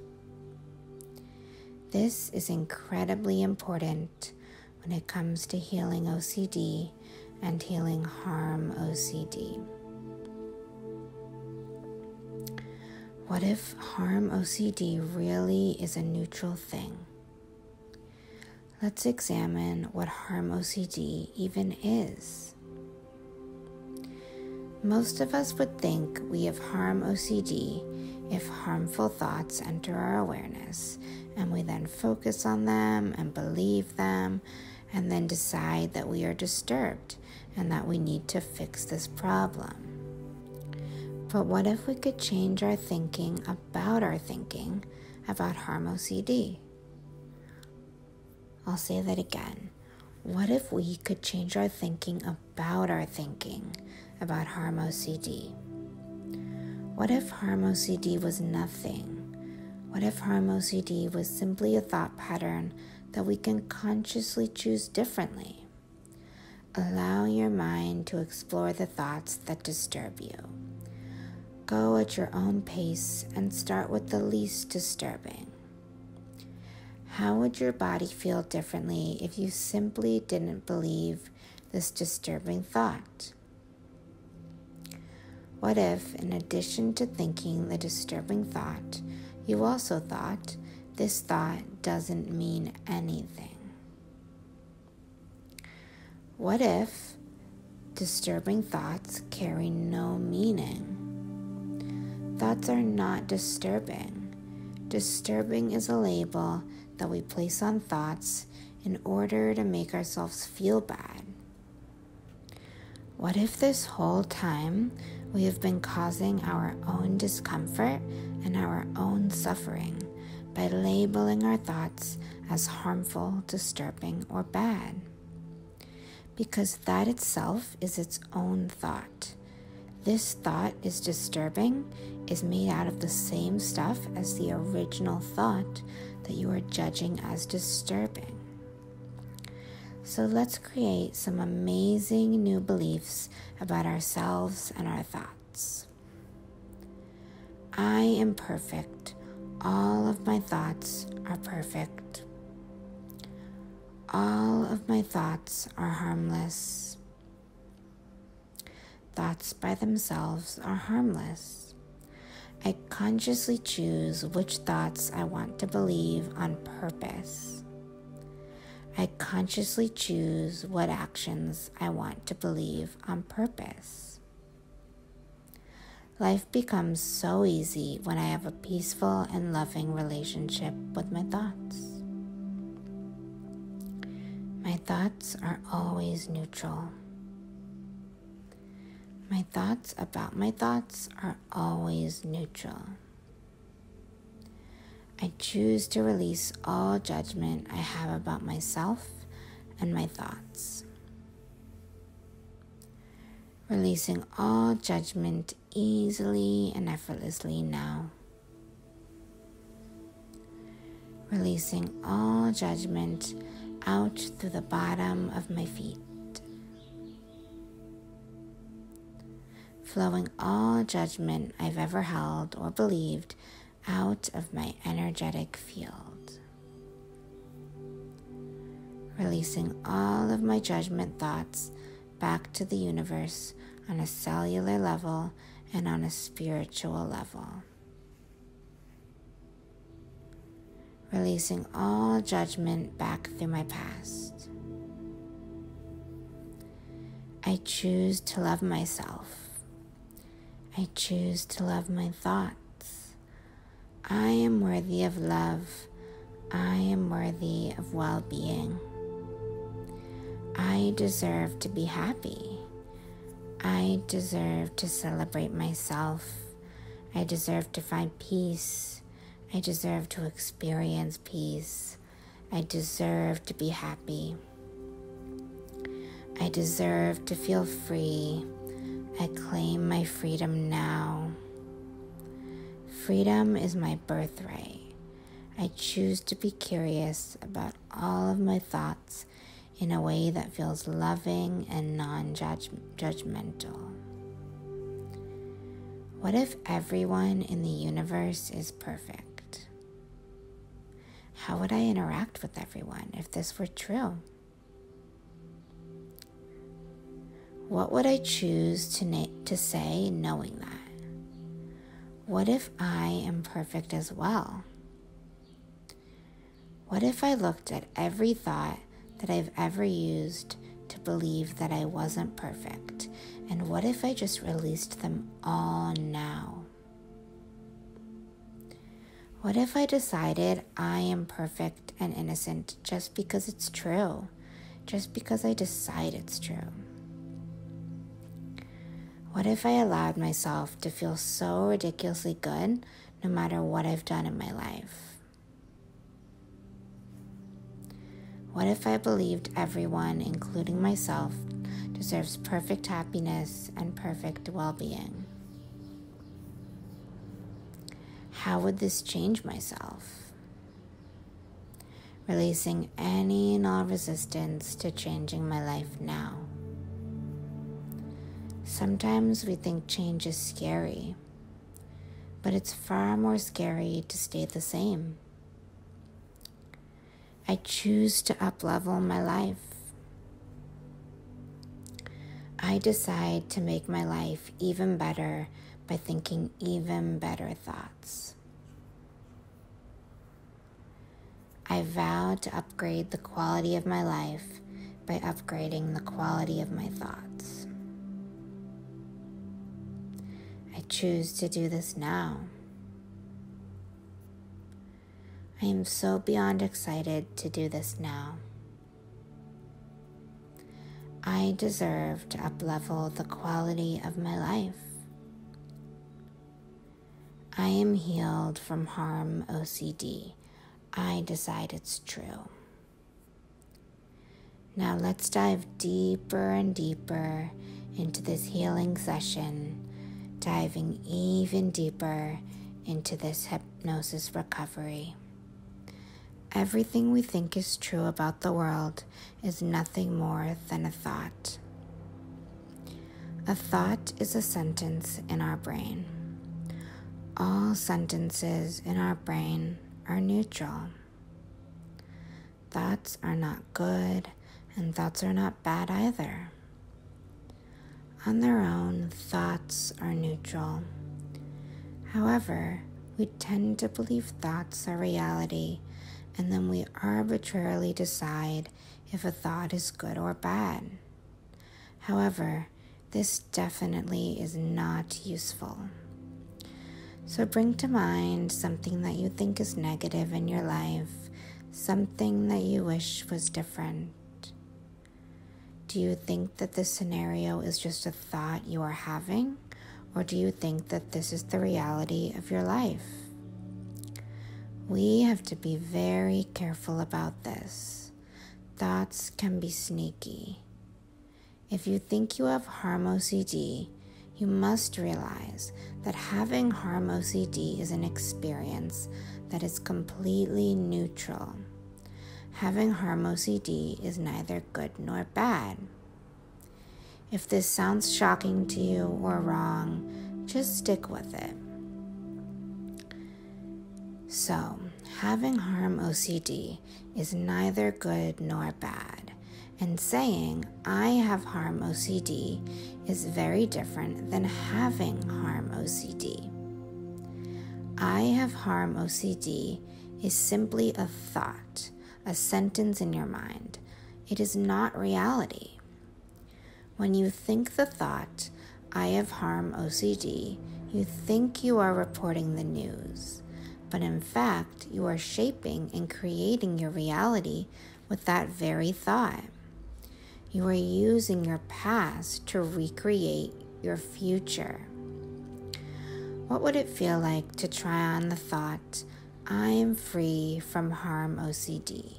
This is incredibly important when it comes to healing O C D and healing harm O C D. What if harm O C D really is a neutral thing? Let's examine what harm O C D even is. Most of us would think we have harm O C D if harmful thoughts enter our awareness, and we then focus on them and believe them, and then decide that we are disturbed and that we need to fix this problem. But what if we could change our thinking about our thinking about harm O C D? I'll say that again. What if we could change our thinking about our thinking about harm O C D? What if harm O C D was nothing? What if harm O C D was simply a thought pattern that we can consciously choose differently? Allow your mind to explore the thoughts that disturb you. Go at your own pace and start with the least disturbing. How would your body feel differently if you simply didn't believe this disturbing thought? What if, in addition to thinking the disturbing thought, you also thought, this thought doesn't mean anything? What if disturbing thoughts carry no meaning? Thoughts are not disturbing. Disturbing is a label that we place on thoughts in order to make ourselves feel bad. What if this whole time we have been causing our own discomfort and our own suffering by labeling our thoughts as harmful, disturbing, or bad? Because that itself is its own thought. this thought is disturbing is made out of the same stuff as the original thought that you are judging as disturbing. So let's create some amazing new beliefs about ourselves and our thoughts. I am perfect. All of my thoughts are perfect. All of my thoughts are harmless. Thoughts by themselves are harmless. I consciously choose which thoughts I want to believe on purpose. I consciously choose what actions I want to believe on purpose. Life becomes so easy when I have a peaceful and loving relationship with my thoughts. My thoughts are always neutral. My thoughts about my thoughts are always neutral. I choose to release all judgment I have about myself and my thoughts. Releasing all judgment easily and effortlessly now. Releasing all judgment out through the bottom of my feet. Flowing all judgment I've ever held or believed out of my energetic field. Releasing all of my judgment thoughts back to the universe on a cellular level and on a spiritual level. Releasing all judgment back through my past. I choose to love myself. I choose to love my thoughts. I am worthy of love. I am worthy of well-being. I deserve to be happy. I deserve to celebrate myself. I deserve to find peace. I deserve to experience peace. I deserve to be happy. I deserve to feel free. I claim my freedom now. Freedom is my birthright. I choose to be curious about all of my thoughts in a way that feels loving and non-judgmental. What if everyone in the universe is perfect? How would I interact with everyone if this were true? What would I choose to, na- to say knowing that? What if I am perfect as well? What if I looked at every thought that I've ever used to believe that I wasn't perfect? And what if I just released them all now? What if I decided I am perfect and innocent just because it's true? Just because I decide it's true? What if I allowed myself to feel so ridiculously good no matter what I've done in my life? What if I believed everyone, including myself, deserves perfect happiness and perfect well-being? How would this change myself? Releasing any and all resistance to changing my life now. Sometimes we think change is scary, but it's far more scary to stay the same. I choose to up-level my life. I decide to make my life even better by thinking even better thoughts. I vow to upgrade the quality of my life by upgrading the quality of my thoughts. I choose to do this now. I am so beyond excited to do this now. I deserve to uplevel the quality of my life. I am healed from harm O C D. I decide it's true. Now let's dive deeper and deeper into this healing session diving even deeper into this hypnosis recovery. Everything we think is true about the world is nothing more than a thought. A thought is a sentence in our brain. All sentences in our brain are neutral. Thoughts are not good, and thoughts are not bad either. On their own, thoughts are neutral. However, we tend to believe thoughts are reality, and then we arbitrarily decide if a thought is good or bad. However, this definitely is not useful. So bring to mind something that you think is negative in your life, something that you wish was different. Do you think that this scenario is just a thought you are having, or do you think that this is the reality of your life? We have to be very careful about this. Thoughts can be sneaky. If you think you have harm O C D, you must realize that having harm O C D is an experience that is completely neutral. Having harm O C D is neither good nor bad. If this sounds shocking to you or wrong, just stick with it. So, having harm O C D is neither good nor bad, and saying, I have harm O C D is very different than having harm O C D. I have harm O C D is simply a thought, a sentence in your mind. It is not reality. When you think the thought, I have harm O C D, you think you are reporting the news, but in fact, you are shaping and creating your reality with that very thought. You are using your past to recreate your future. What would it feel like to try on the thought, I am free from harm O C D,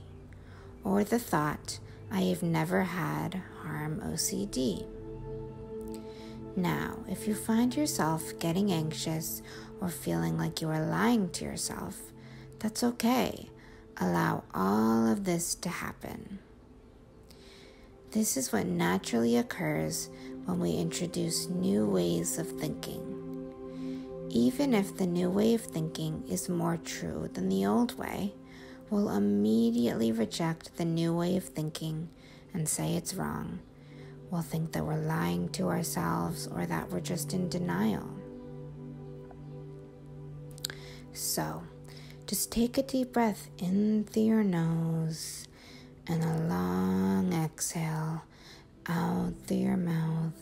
or the thought, I have never had harm O C D. Now, if you find yourself getting anxious or feeling like you are lying to yourself, that's okay. Allow all of this to happen. This is what naturally occurs when we introduce new ways of thinking. Even if the new way of thinking is more true than the old way, we'll immediately reject the new way of thinking and say it's wrong. We'll think that we're lying to ourselves or that we're just in denial. So, just take a deep breath in through your nose and a long exhale out through your mouth.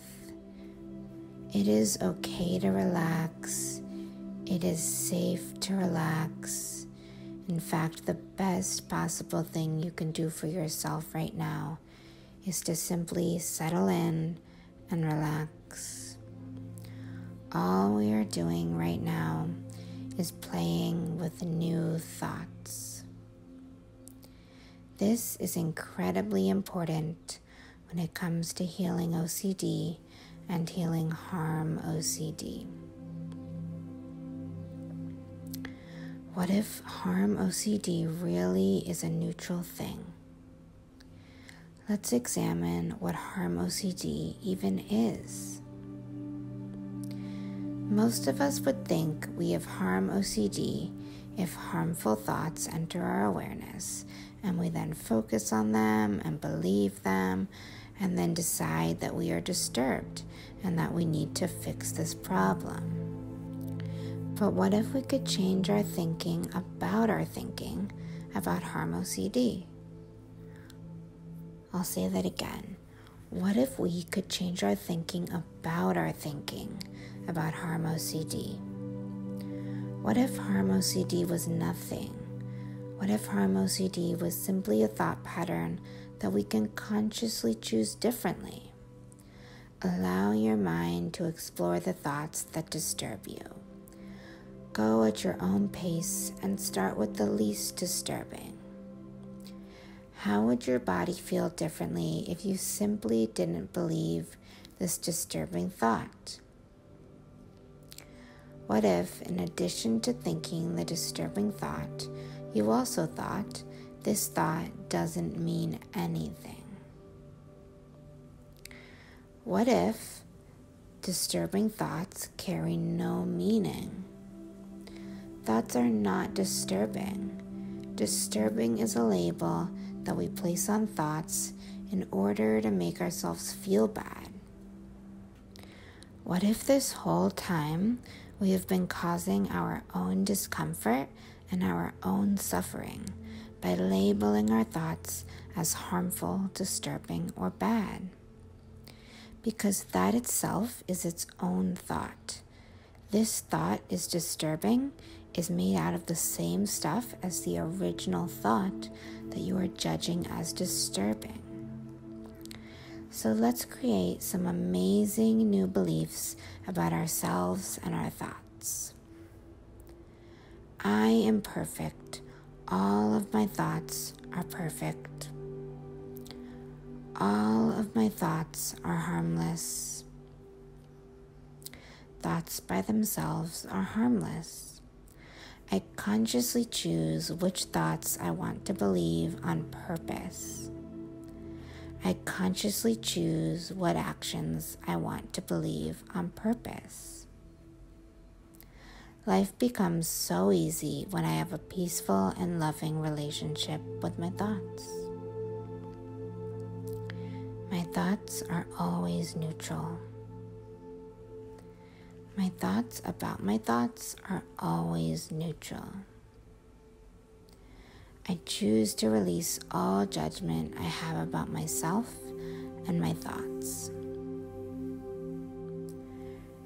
It is okay to relax. It is safe to relax. In fact, the best possible thing you can do for yourself right now is to simply settle in and relax. All we are doing right now is playing with new thoughts. This is incredibly important when it comes to healing O C D and healing harm O C D. What if harm O C D really is a neutral thing? Let's examine what harm O C D even is. Most of us would think we have harm O C D if harmful thoughts enter our awareness, and we then focus on them and believe them, and then decide that we are disturbed and that we need to fix this problem. But what if we could change our thinking about our thinking about harm O C D? I'll say that again. What if we could change our thinking about our thinking about harm O C D? What if harm O C D was nothing? What if harm O C D was simply a thought pattern that we can consciously choose differently? Allow your mind to explore the thoughts that disturb you. Go at your own pace and start with the least disturbing. How would your body feel differently if you simply didn't believe this disturbing thought? What if, in addition to thinking the disturbing thought, you also thought, this thought doesn't mean anything? What if disturbing thoughts carry no meaning? Thoughts are not disturbing. Disturbing is a label that we place on thoughts in order to make ourselves feel bad. What if this whole time we have been causing our own discomfort and our own suffering by labeling our thoughts as harmful, disturbing, or bad? Because that itself is its own thought. This thought is disturbing, is made out of the same stuff as the original thought that you are judging as disturbing. So let's create some amazing new beliefs about ourselves and our thoughts. I am perfect. All of my thoughts are perfect. All of my thoughts are harmless. Thoughts by themselves are harmless. I consciously choose which thoughts I want to believe on purpose. I consciously choose what actions I want to believe on purpose. Life becomes so easy when I have a peaceful and loving relationship with my thoughts. My thoughts are always neutral. My thoughts about my thoughts are always neutral. I choose to release all judgment I have about myself and my thoughts.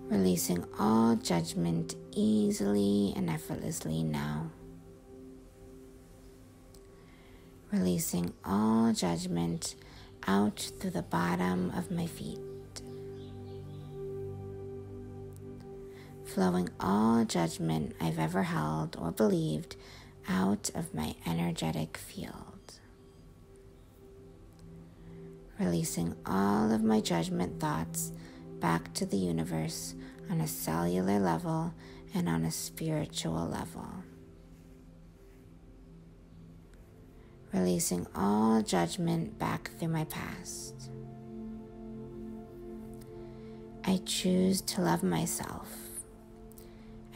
Releasing all judgment easily and effortlessly now. Releasing all judgment out through the bottom of my feet. Flowing all judgment I've ever held or believed out of my energetic field. Releasing all of my judgment thoughts back to the universe on a cellular level and on a spiritual level. Releasing all judgment back through my past. I choose to love myself.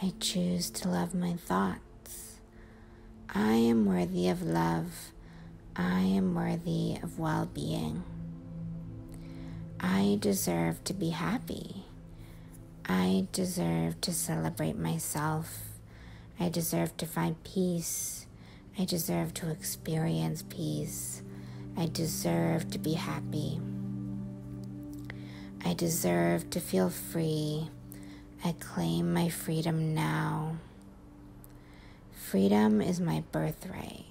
I choose to love my thoughts. I am worthy of love. I am worthy of well-being. I deserve to be happy. I deserve to celebrate myself. I deserve to find peace. I deserve to experience peace. I deserve to be happy. I deserve to feel free. I claim my freedom now. Freedom is my birthright.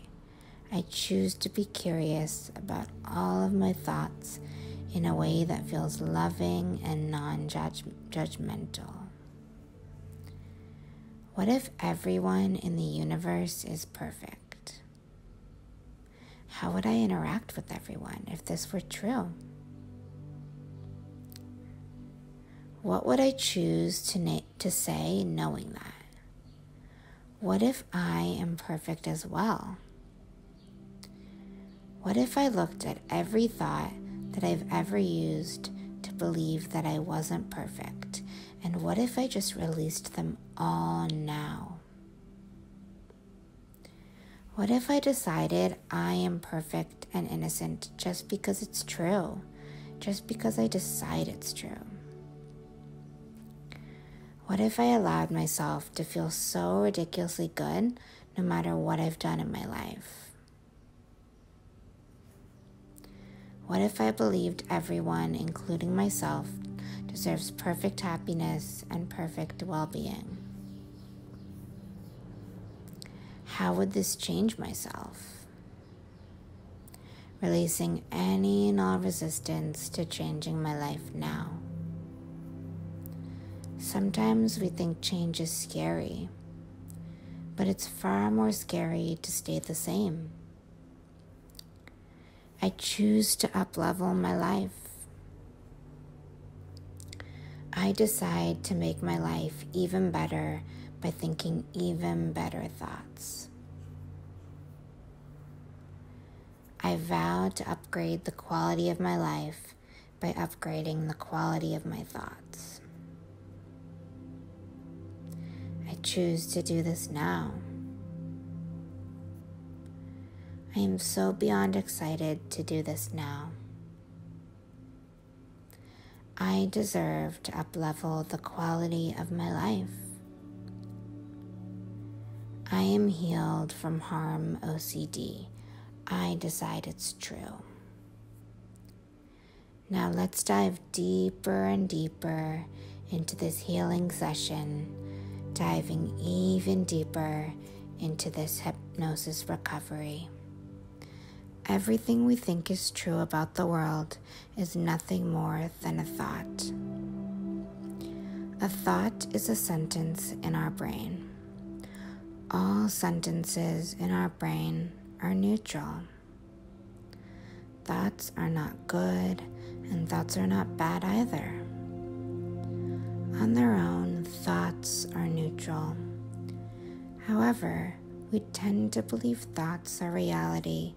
I choose to be curious about all of my thoughts in a way that feels loving and non-judgmental. What if everyone in the universe is perfect? How would I interact with everyone if this were true? What would I choose to, na- to say knowing that? What if I am perfect as well? What if I looked at every thought that I've ever used to believe that I wasn't perfect? And what if I just released them all now? What if I decided I am perfect and innocent just because it's true? Just because I decide it's true? What if I allowed myself to feel so ridiculously good no matter what I've done in my life? What if I believed everyone, including myself, deserves perfect happiness and perfect well-being? How would this change myself? Releasing any and all resistance to changing my life now. Sometimes we think change is scary, but it's far more scary to stay the same. I choose to uplevel my life. I decide to make my life even better by thinking even better thoughts. I vow to upgrade the quality of my life by upgrading the quality of my thoughts. I choose to do this now. I am so beyond excited to do this now. I deserve to uplevel the quality of my life. I am healed from harm O C D. I decide it's true. Now let's dive deeper and deeper into this healing session, diving even deeper into this hypnosis recovery. Everything we think is true about the world is nothing more than a thought. A thought is a sentence in our brain. All sentences in our brain are neutral. Thoughts are not good, and thoughts are not bad either. On their own, thoughts are neutral. However, we tend to believe thoughts are reality,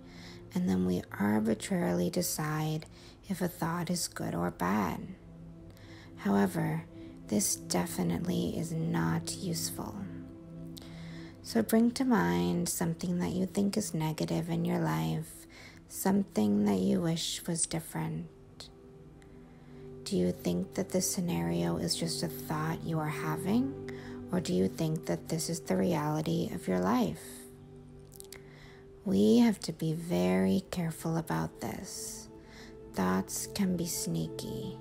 and then we arbitrarily decide if a thought is good or bad. However, this definitely is not useful. So bring to mind something that you think is negative in your life, something that you wish was different. Do you think that this scenario is just a thought you are having, or do you think that this is the reality of your life? We have to be very careful about this. Thoughts can be sneaky.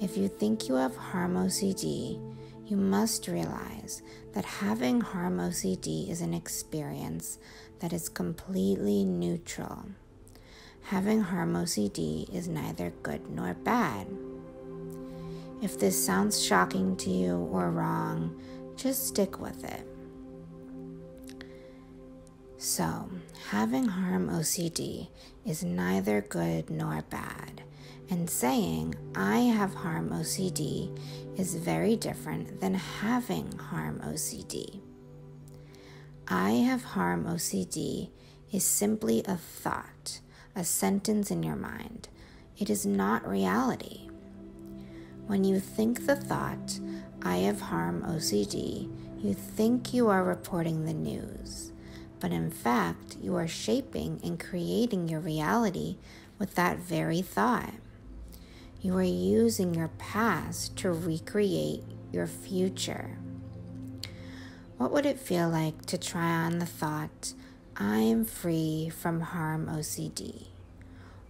If you think you have harm O C D, you must realize that having harm O C D is an experience that is completely neutral. Having harm O C D is neither good nor bad. If this sounds shocking to you or wrong, just stick with it. So, having harm O C D is neither good nor bad, and saying I have harm O C D is very different than having harm O C D. I have harm O C D is simply a thought, a sentence in your mind. It is not reality. When you think the thought, I have harm O C D, you think you are reporting the news. But in fact, you are shaping and creating your reality with that very thought. You are using your past to recreate your future. What would it feel like to try on the thought, I am free from harm O C D?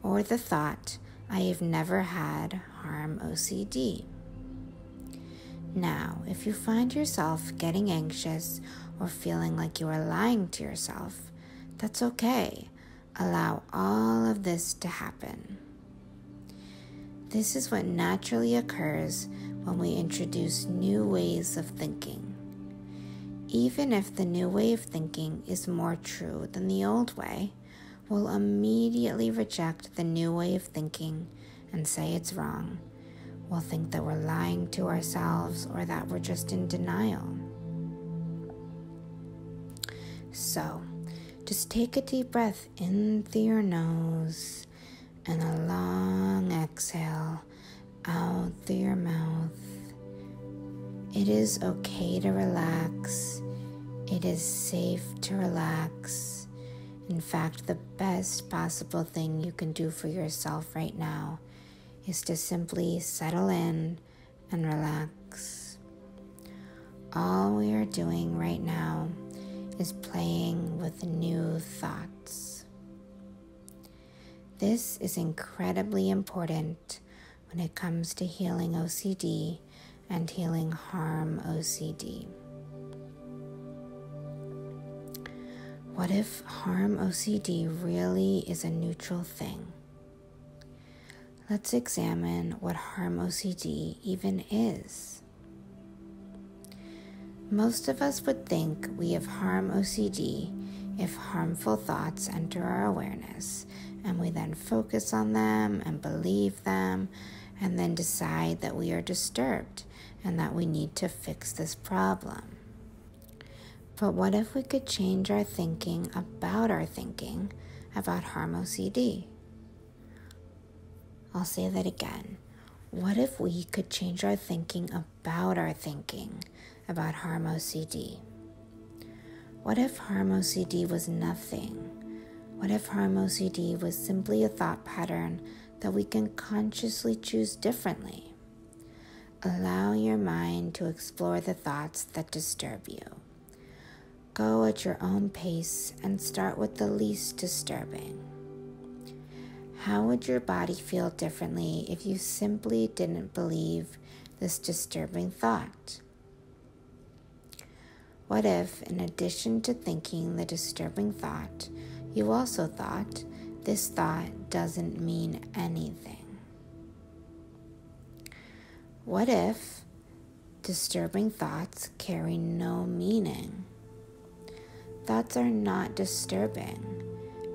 Or the thought, I have never had harm O C D? Now, if you find yourself getting anxious or feeling like you are lying to yourself, that's okay. Allow all of this to happen. This is what naturally occurs when we introduce new ways of thinking. Even if the new way of thinking is more true than the old way, we'll immediately reject the new way of thinking and say it's wrong. We'll think that we're lying to ourselves or that we're just in denial. So, just take a deep breath in through your nose and a long exhale out through your mouth. It is okay to relax. It is safe to relax. In fact, the best possible thing you can do for yourself right now is to simply settle in and relax. All we are doing right now is playing with new thoughts. This is incredibly important when it comes to healing O C D and healing harm O C D. What if harm O C D really is a neutral thing? Let's examine what harm O C D even is. Most of us would think we have harm O C D if harmful thoughts enter our awareness, and we then focus on them and believe them, and then decide that we are disturbed and that we need to fix this problem. But what if we could change our thinking about our thinking about harm O C D? I'll say that again. What if we could change our thinking about our thinking about harm O C D? What if harm O C D was nothing? What if harm O C D was simply a thought pattern that we can consciously choose differently? Allow your mind to explore the thoughts that disturb you. Go at your own pace and start with the least disturbing. How would your body feel differently if you simply didn't believe this disturbing thought? What if, in addition to thinking the disturbing thought, you also thought, this thought doesn't mean anything? What if disturbing thoughts carry no meaning? Thoughts are not disturbing.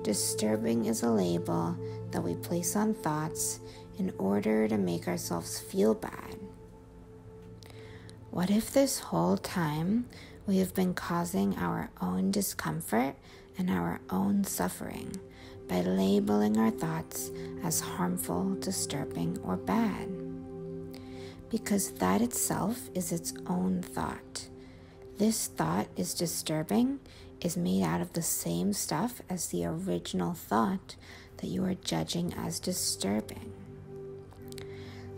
Disturbing is a label that we place on thoughts in order to make ourselves feel bad. What if this whole time we have been causing our own discomfort and our own suffering by labeling our thoughts as harmful, disturbing, or bad? Because that itself is its own thought. This thought is disturbing, is made out of the same stuff as the original thought that you are judging as disturbing.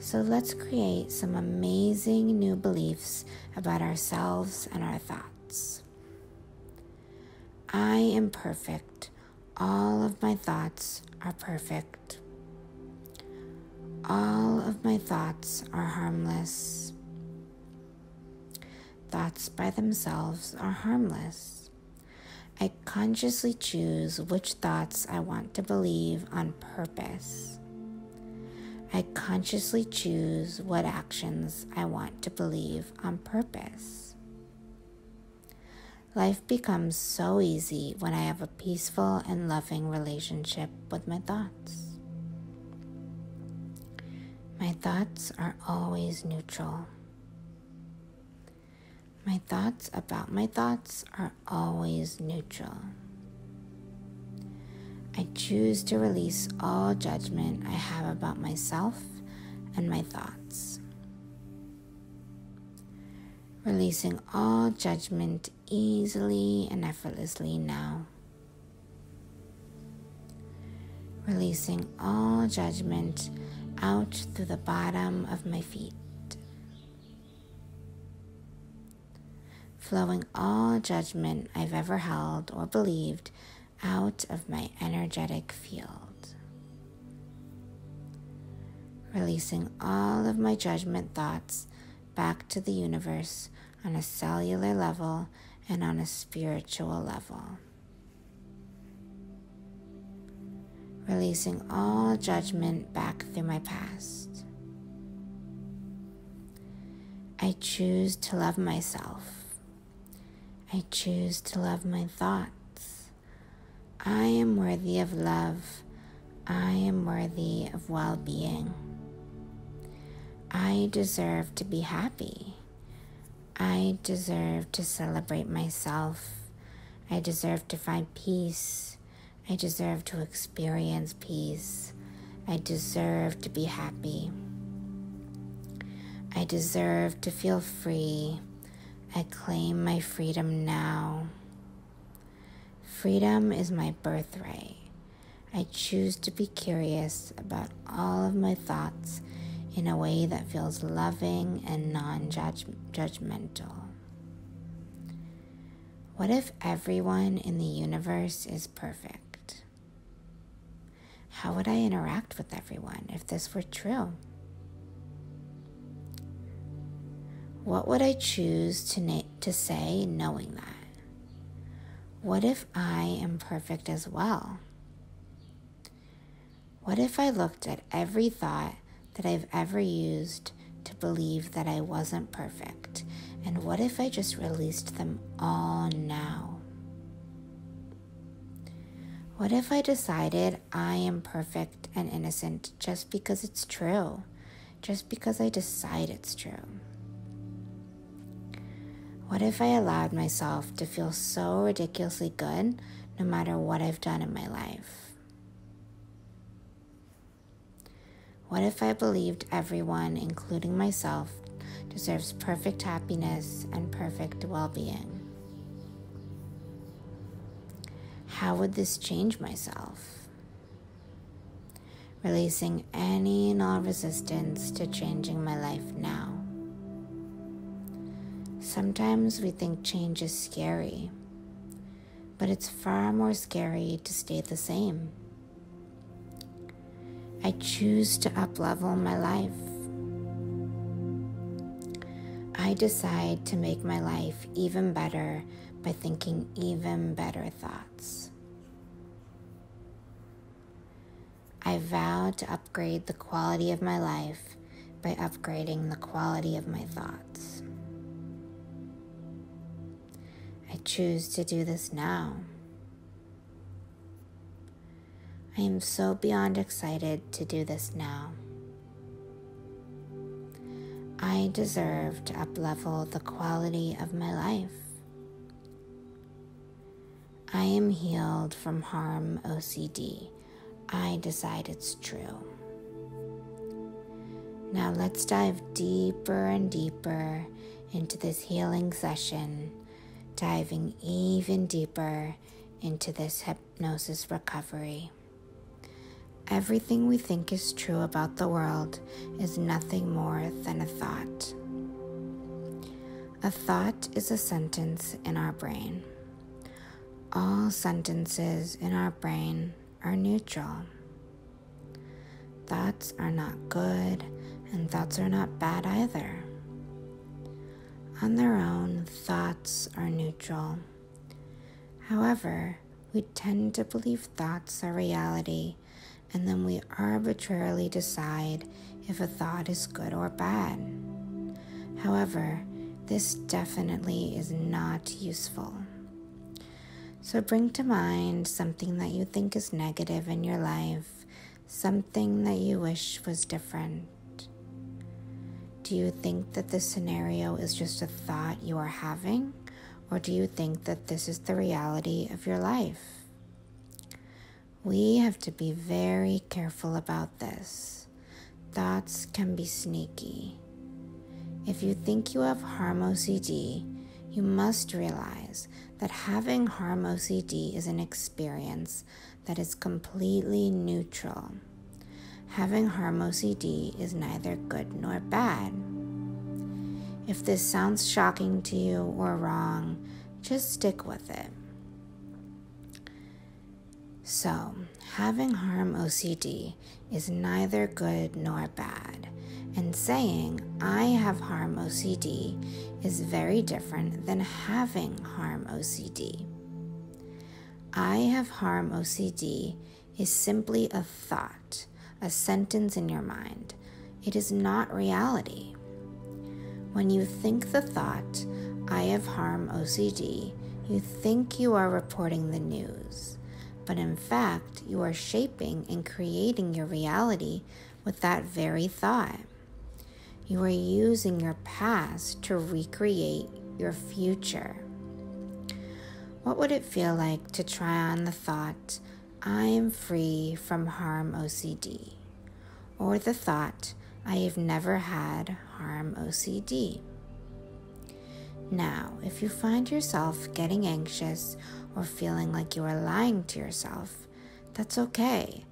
So let's create some amazing new beliefs about ourselves and our thoughts. I am perfect. All of my thoughts are perfect. All of my thoughts are harmless. Thoughts by themselves are harmless. I consciously choose which thoughts I want to believe on purpose. I consciously choose what actions I want to believe on purpose. Life becomes so easy when I have a peaceful and loving relationship with my thoughts. My thoughts are always neutral. My thoughts about my thoughts are always neutral. I choose to release all judgment I have about myself and my thoughts. Releasing all judgment easily and effortlessly now. Releasing all judgment out through the bottom of my feet. Flowing all judgment I've ever held or believed out of my energetic field. Releasing all of my judgment thoughts back to the universe on a cellular level and on a spiritual level. Releasing all judgment back through my past. I choose to love myself. I choose to love my thoughts. I am worthy of love. I am worthy of well-being. I deserve to be happy. I deserve to celebrate myself. I deserve to find peace. I deserve to experience peace. I deserve to be happy. I deserve to feel free. I claim my freedom now. Freedom is my birthright. I choose to be curious about all of my thoughts in a way that feels loving and non-judgmental. What if everyone in the universe is perfect? How would I interact with everyone if this were true? What would I choose to, na- to say knowing that? What if I am perfect as well? What if I looked at every thought that I've ever used to believe that I wasn't perfect? And what if I just released them all now? What if I decided I am perfect and innocent just because it's true? just because I decide it's true? What if I allowed myself to feel so ridiculously good no matter what I've done in my life? What if I believed everyone, including myself, deserves perfect happiness and perfect well-being? How would this change myself? Releasing any and all resistance to changing my life now. Sometimes we think change is scary, but it's far more scary to stay the same. I choose to uplevel my life. I decide to make my life even better by thinking even better thoughts. I vow to upgrade the quality of my life by upgrading the quality of my thoughts. I choose to do this now. I am so beyond excited to do this now. I deserve to uplevel the quality of my life. I am healed from harm O C D. I decide it's true. Now let's dive deeper and deeper into this healing session, diving even deeper into this hypnosis recovery. Everything we think is true about the world is nothing more than a thought. A thought is a sentence in our brain. All sentences in our brain are neutral. Thoughts are not good, and thoughts are not bad either. On their own, thoughts are neutral. However, we tend to believe thoughts are reality, and then we arbitrarily decide if a thought is good or bad. However, this definitely is not useful. So bring to mind something that you think is negative in your life, something that you wish was different. Do you think that this scenario is just a thought you are having, or do you think that this is the reality of your life? We have to be very careful about this. Thoughts can be sneaky. If you think you have harm O C D, you must realize that having harm O C D is an experience that is completely neutral. Having harm O C D is neither good nor bad. If this sounds shocking to you or wrong, just stick with it. So, having harm O C D is neither good nor bad, and saying, I have harm O C D is very different than having harm O C D. I have harm O C D is simply a thought, a sentence in your mind. It is not reality. When you think the thought, I have harm O C D, you think you are reporting the news. But in fact, you are shaping and creating your reality with that very thought. You are using your past to recreate your future. What would it feel like to try on the thought, I am free from harm O C D? Or the thought, I have never had harm O C D? Now, if you find yourself getting anxious or feeling like you are lying to yourself, that's okay.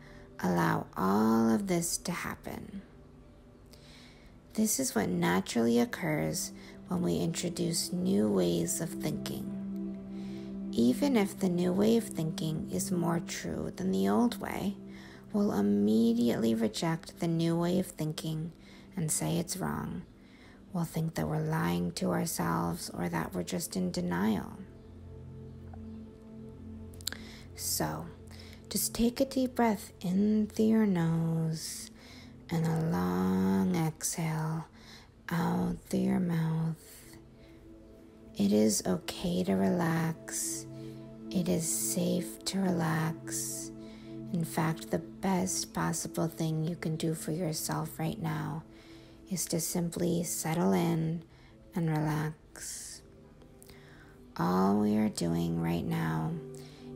Allow all of this to happen. This is what naturally occurs when we introduce new ways of thinking. Even if the new way of thinking is more true than the old way, we'll immediately reject the new way of thinking and say it's wrong. We'll think that we're lying to ourselves or that we're just in denial. So, just take a deep breath in through your nose and a long exhale out through your mouth. It is okay to relax. It is safe to relax. In fact, the best possible thing you can do for yourself right now is to simply settle in and relax. All we are doing right now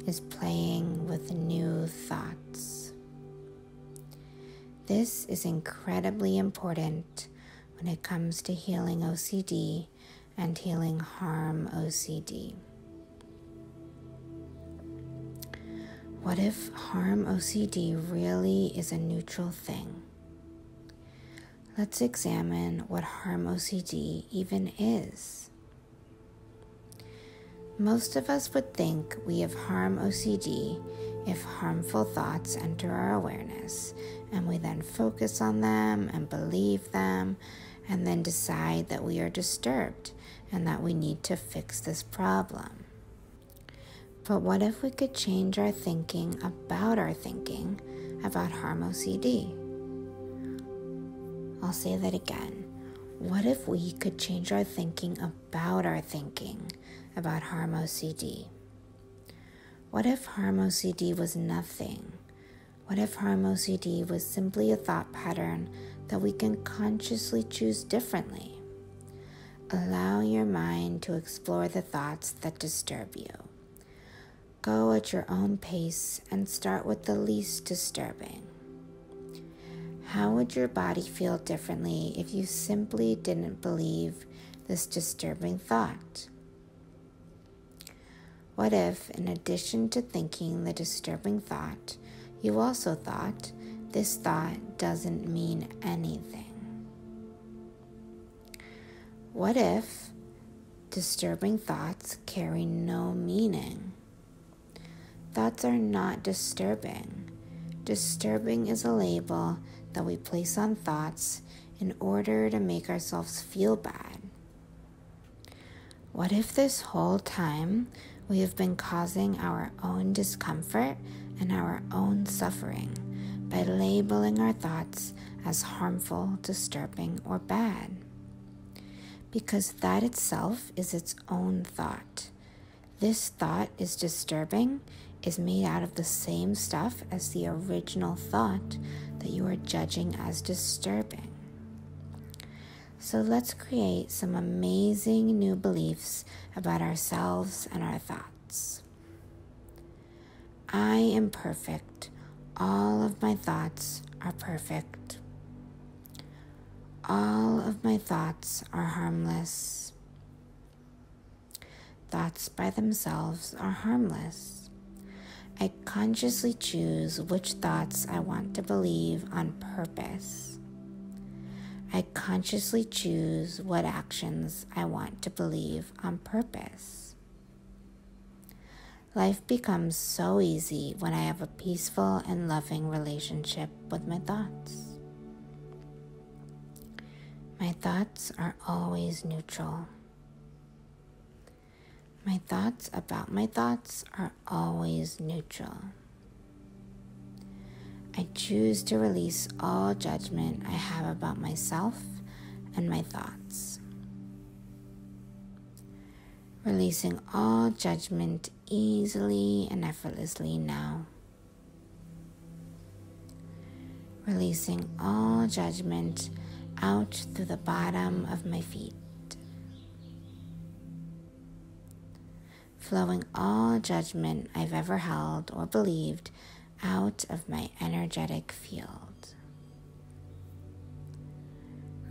is playing with new thoughts. This is incredibly important when it comes to healing O C D and healing harm O C D. What if harm O C D really is a neutral thing? Let's examine what harm O C D even is. Most of us would think we have harm O C D if harmful thoughts enter our awareness, and we then focus on them and believe them, and then decide that we are disturbed and that we need to fix this problem. But what if we could change our thinking about our thinking about harm O C D? I'll say that again. What if we could change our thinking about our thinking about harm O C D? What if harm O C D was nothing? What if harm O C D was simply a thought pattern that we can consciously choose differently? Allow your mind to explore the thoughts that disturb you. Go at your own pace and start with the least disturbing. How would your body feel differently if you simply didn't believe this disturbing thought? What if, in addition to thinking the disturbing thought, you also thought, "This thought doesn't mean anything"? What if disturbing thoughts carry no meaning? Thoughts are not disturbing. Disturbing is a label that we place on thoughts in order to make ourselves feel bad. What if this whole time we have been causing our own discomfort and our own suffering by labeling our thoughts as harmful, disturbing, or bad? Because that itself is its own thought. This thought is disturbing, is made out of the same stuff as the original thought that you are judging as disturbing. So let's create some amazing new beliefs about ourselves and our thoughts. I am perfect. All of my thoughts are perfect. All of my thoughts are harmless. Thoughts by themselves are harmless. I consciously choose which thoughts I want to believe on purpose. I consciously choose what actions I want to believe on purpose. Life becomes so easy when I have a peaceful and loving relationship with my thoughts. My thoughts are always neutral. My thoughts about my thoughts are always neutral. I choose to release all judgment I have about myself and my thoughts. Releasing all judgment easily and effortlessly now. Releasing all judgment out through the bottom of my feet. Flowing all judgment I've ever held or believed out of my energetic field.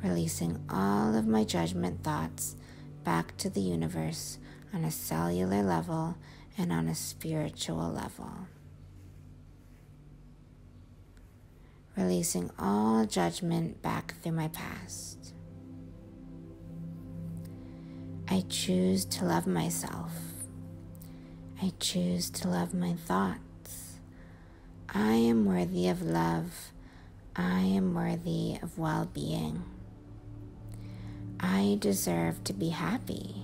Releasing all of my judgment thoughts back to the universe on a cellular level and on a spiritual level. Releasing all judgment back through my past. I choose to love myself. I choose to love my thoughts. I am worthy of love. I am worthy of well-being. I deserve to be happy.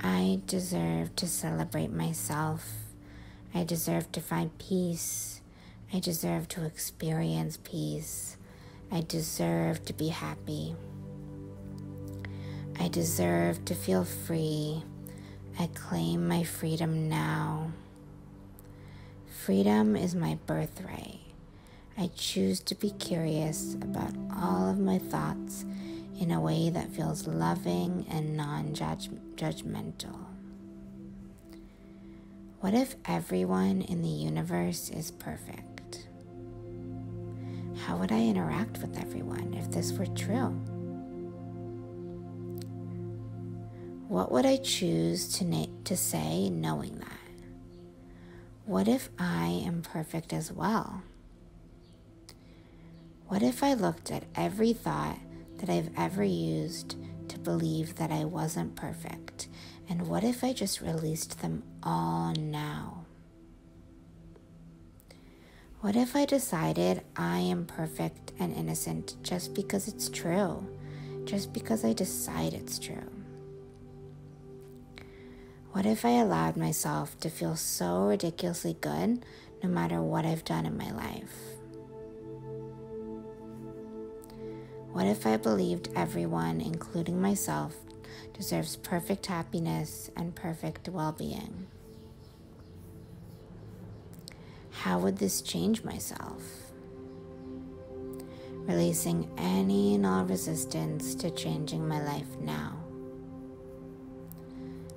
I deserve to celebrate myself. I deserve to find peace. I deserve to experience peace. I deserve to be happy. I deserve to feel free. I claim my freedom now. Freedom is my birthright. I choose to be curious about all of my thoughts in a way that feels loving and non-judgmental. What if everyone in the universe is perfect? How would I interact with everyone if this were true? What would I choose to, na- to say knowing that? What if I am perfect as well? What if I looked at every thought that I've ever used to believe that I wasn't perfect? And what if I just released them all now? What if I decided I am perfect and innocent just because it's true, just because I decide it's true? What if I allowed myself to feel so ridiculously good no matter what I've done in my life? What if I believed everyone, including myself, deserves perfect happiness and perfect well-being? How would this change myself? Releasing any and all resistance to changing my life now.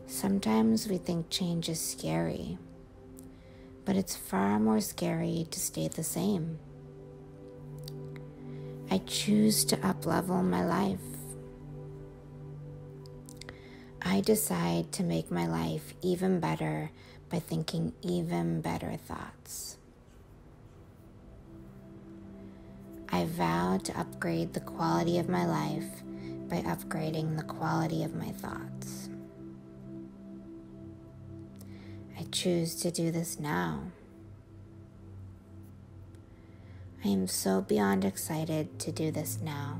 Sometimes we think change is scary, but it's far more scary to stay the same. I choose to up-level my life. I decide to make my life even better by thinking even better thoughts. I vow to upgrade the quality of my life by upgrading the quality of my thoughts. I choose to do this now. I am so beyond excited to do this now.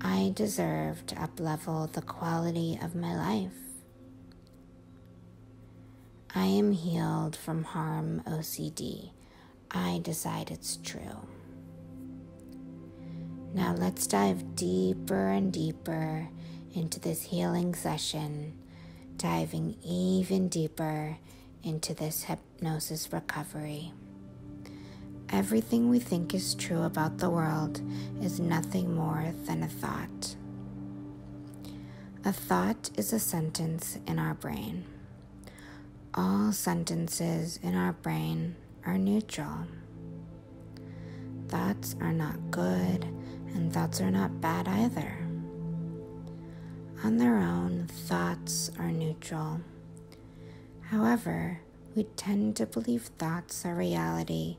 I deserve to uplevel the quality of my life. I am healed from harm O C D. I decide it's true. Now let's dive deeper and deeper into this healing session, diving even deeper into this hypnosis recovery. Everything we think is true about the world is nothing more than a thought. A thought is a sentence in our brain. All sentences in our brain are neutral. Thoughts are not good, and thoughts are not bad either. On their own, thoughts are neutral. However, we tend to believe thoughts are reality,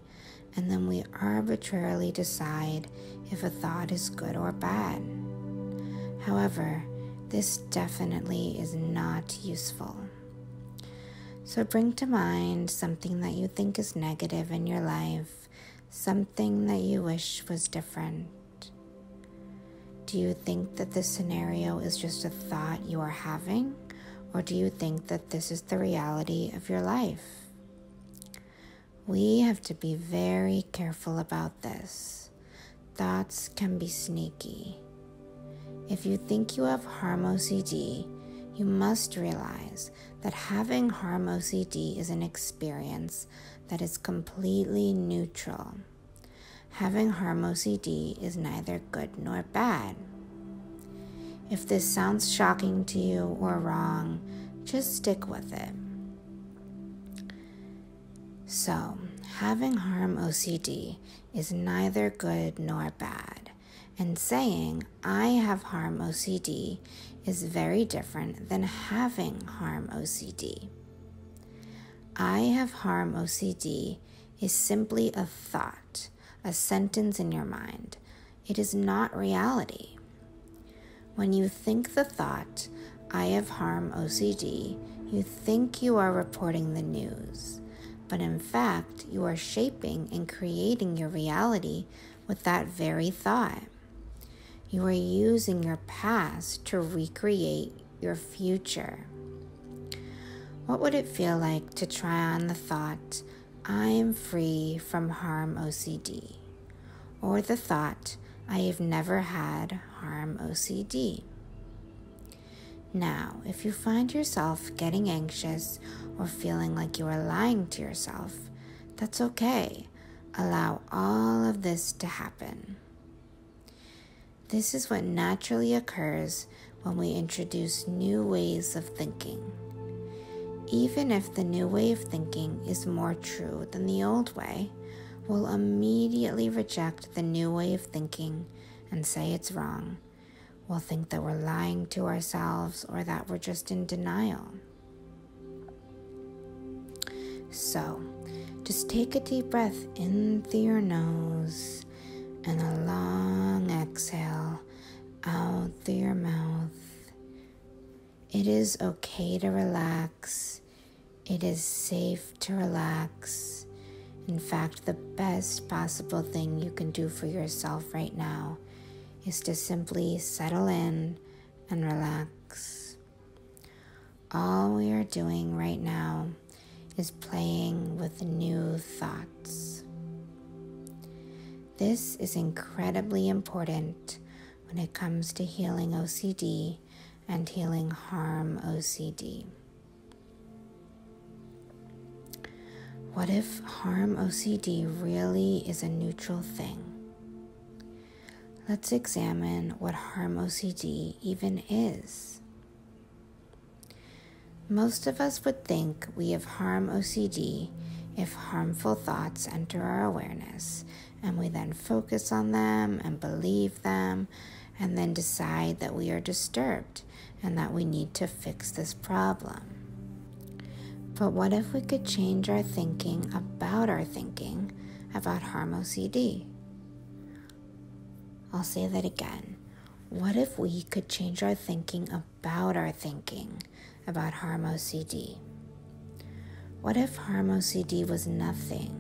and then we arbitrarily decide if a thought is good or bad. However, this definitely is not useful. So bring to mind something that you think is negative in your life, something that you wish was different. Do you think that this scenario is just a thought you are having, or do you think that this is the reality of your life? We have to be very careful about this. Thoughts can be sneaky. If you think you have harm O C D, you must realize that having harm O C D is an experience that is completely neutral. Having harm O C D is neither good nor bad. If this sounds shocking to you or wrong, just stick with it. So, having harm O C D is neither good nor bad, and saying I have harm O C D is very different than having harm O C D. I have harm O C D is simply a thought, a sentence in your mind. It is not reality. When you think the thought, I have harm O C D, you think you are reporting the news, but in fact, you are shaping and creating your reality with that very thought. You are using your past to recreate your future. What would it feel like to try on the thought, I am free from harm O C D, or the thought, I have never had harm O C D. Now, if you find yourself getting anxious or feeling like you are lying to yourself, That's okay. Allow all of this to happen. This is what naturally occurs when we introduce new ways of thinking. Even if the new way of thinking is more true than the old way, we'll immediately reject the new way of thinking and say it's wrong. We'll think that we're lying to ourselves or that we're just in denial. So, just take a deep breath in through your nose and a long exhale out through your mouth. It is okay to relax. It is safe to relax. In fact, the best possible thing you can do for yourself right now is to simply settle in and relax. All we are doing right now is playing with new thoughts. This is incredibly important when it comes to healing O C D and healing harm O C D. What if harm O C D really is a neutral thing? Let's examine what harm O C D even is. Most of us would think we have harm O C D if harmful thoughts enter our awareness, and we then focus on them and believe them, and then decide that we are disturbed and that we need to fix this problem. But what if we could change our thinking about our thinking about harm O C D? I'll say that again. What if we could change our thinking about our thinking about harm O C D? What if harm O C D was nothing?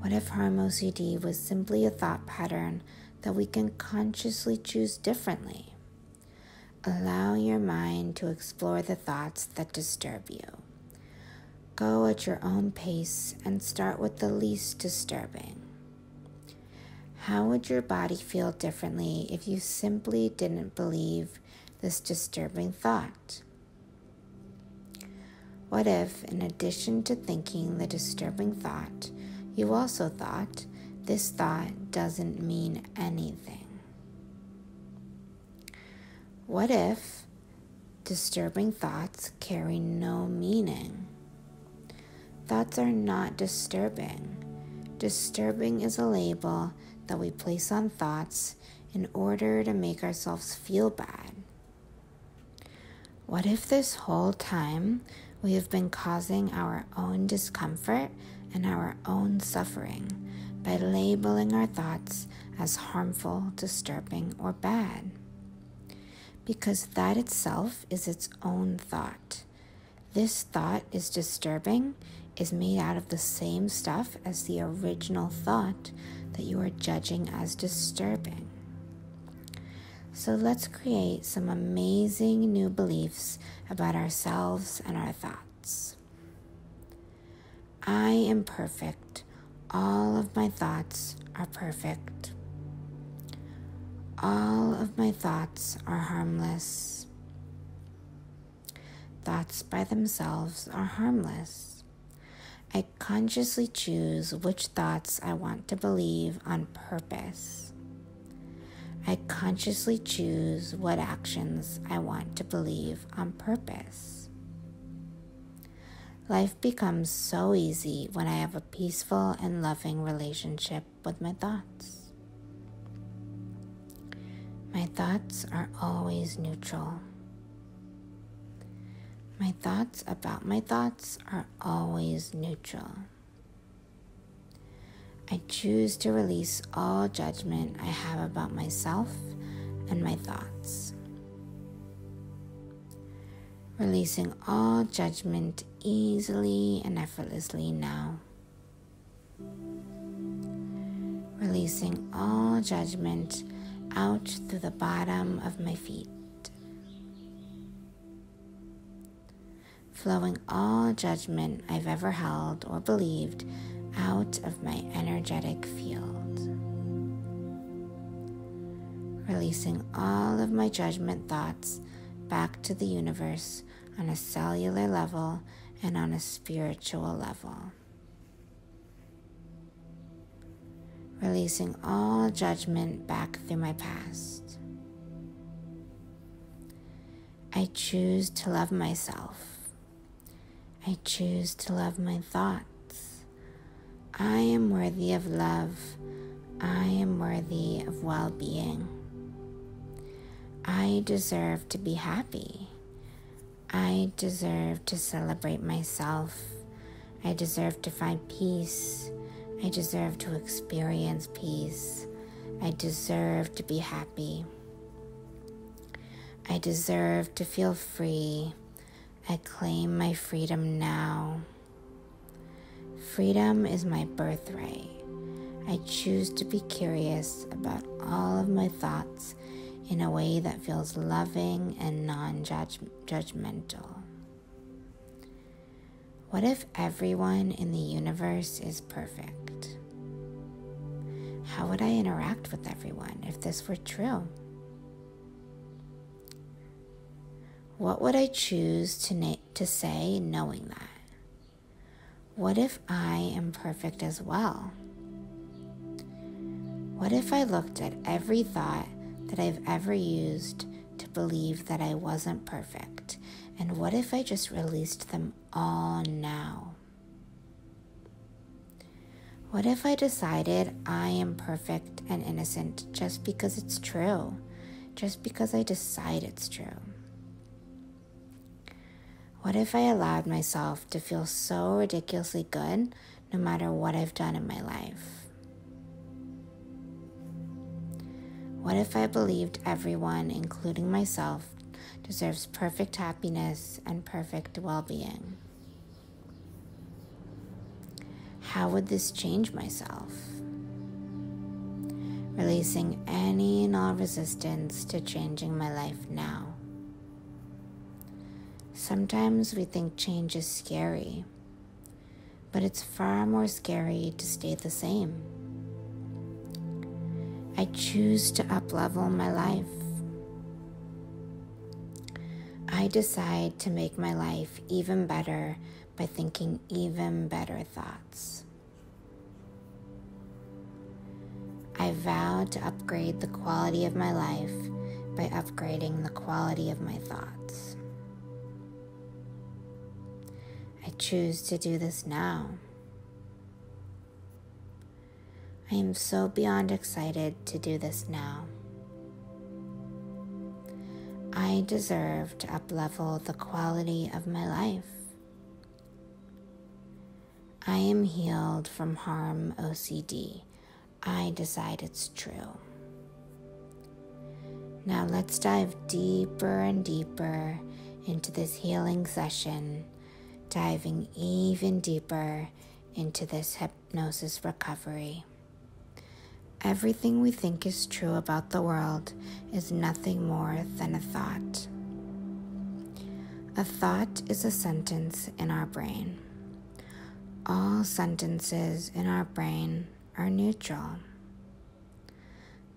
What if harm O C D was simply a thought pattern that we can consciously choose differently? Allow your mind to explore the thoughts that disturb you. Go at your own pace and start with the least disturbing. How would your body feel differently if you simply didn't believe this disturbing thought? What if, in addition to thinking the disturbing thought, you also thought, this thought doesn't mean anything? What if disturbing thoughts carry no meaning? Thoughts are not disturbing. Disturbing is a label that we place on thoughts in order to make ourselves feel bad. What if this whole time we have been causing our own discomfort and our own suffering by labeling our thoughts as harmful, disturbing, or bad? Because that itself is its own thought. This thought is disturbing, is made out of the same stuff as the original thought that you are judging as disturbing. So let's create some amazing new beliefs about ourselves and our thoughts. I am perfect. All of my thoughts are perfect. All of my thoughts are harmless. Thoughts by themselves are harmless. I consciously choose which thoughts I want to believe on purpose. I consciously choose what actions I want to believe on purpose. Life becomes so easy when I have a peaceful and loving relationship with my thoughts. My thoughts are always neutral. My thoughts about my thoughts are always neutral. I choose to release all judgment I have about myself and my thoughts. Releasing all judgment easily and effortlessly now. Releasing all judgment out through the bottom of my feet. Flowing all judgment I've ever held or believed out of my energetic field. Releasing all of my judgment thoughts back to the universe on a cellular level and on a spiritual level. releasing all judgment back through my past. I choose to love myself. I choose to love my thoughts. I am worthy of love. I am worthy of well-being. I deserve to be happy. I deserve to celebrate myself. I deserve to find peace. I deserve to experience peace. I deserve to be happy. I deserve to feel free. I claim my freedom now. Freedom is my birthright. I choose to be curious about all of my thoughts in a way that feels loving and non-judgmental. What if everyone in the universe is perfect? How would I interact with everyone if this were true? What would I choose to, na- to say knowing that? What if I am perfect as well? What if I looked at every thought that I've ever used to believe that I wasn't perfect? And what if I just released them all now? What if I decided I am perfect and innocent just because it's true? Just because I decide it's true? What if I allowed myself to feel so ridiculously good no matter what I've done in my life? What if I believed everyone, including myself, deserves perfect happiness and perfect well-being? How would this change myself? Releasing any and all resistance to changing my life now. Sometimes we think change is scary, but it's far more scary to stay the same. I choose to up-level my life. I decide to make my life even better by thinking even better thoughts. I vow to upgrade the quality of my life by upgrading the quality of my thoughts. I choose to do this now. I am so beyond excited to do this now. I deserve to uplevel the quality of my life. I am healed from harm O C D. I decide it's true. Now let's dive deeper and deeper into this healing session, diving even deeper into this hypnosis recovery. Everything we think is true about the world is nothing more than a thought. A thought is a sentence in our brain. All sentences in our brain are neutral.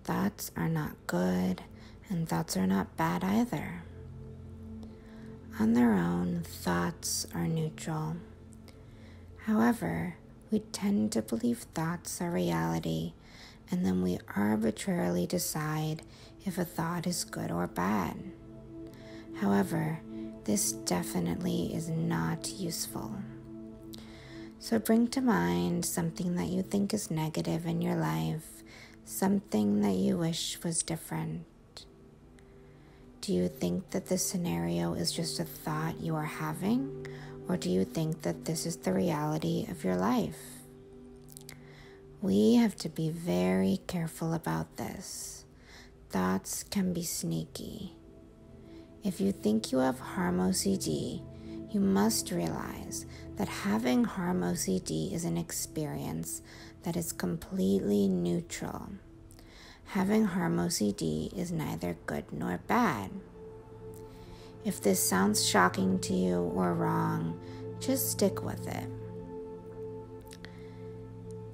Thoughts are not good, and thoughts are not bad either. On their own, thoughts are neutral. However, we tend to believe thoughts are reality, and then we arbitrarily decide if a thought is good or bad. However, this definitely is not useful. So bring to mind something that you think is negative in your life, something that you wish was different. Do you think that this scenario is just a thought you are having, or do you think that this is the reality of your life? We have to be very careful about this. Thoughts can be sneaky. If you think you have harm O C D, you must realize that having harm O C D is an experience that is completely neutral. Having harm O C D is neither good nor bad. If this sounds shocking to you or wrong, just stick with it.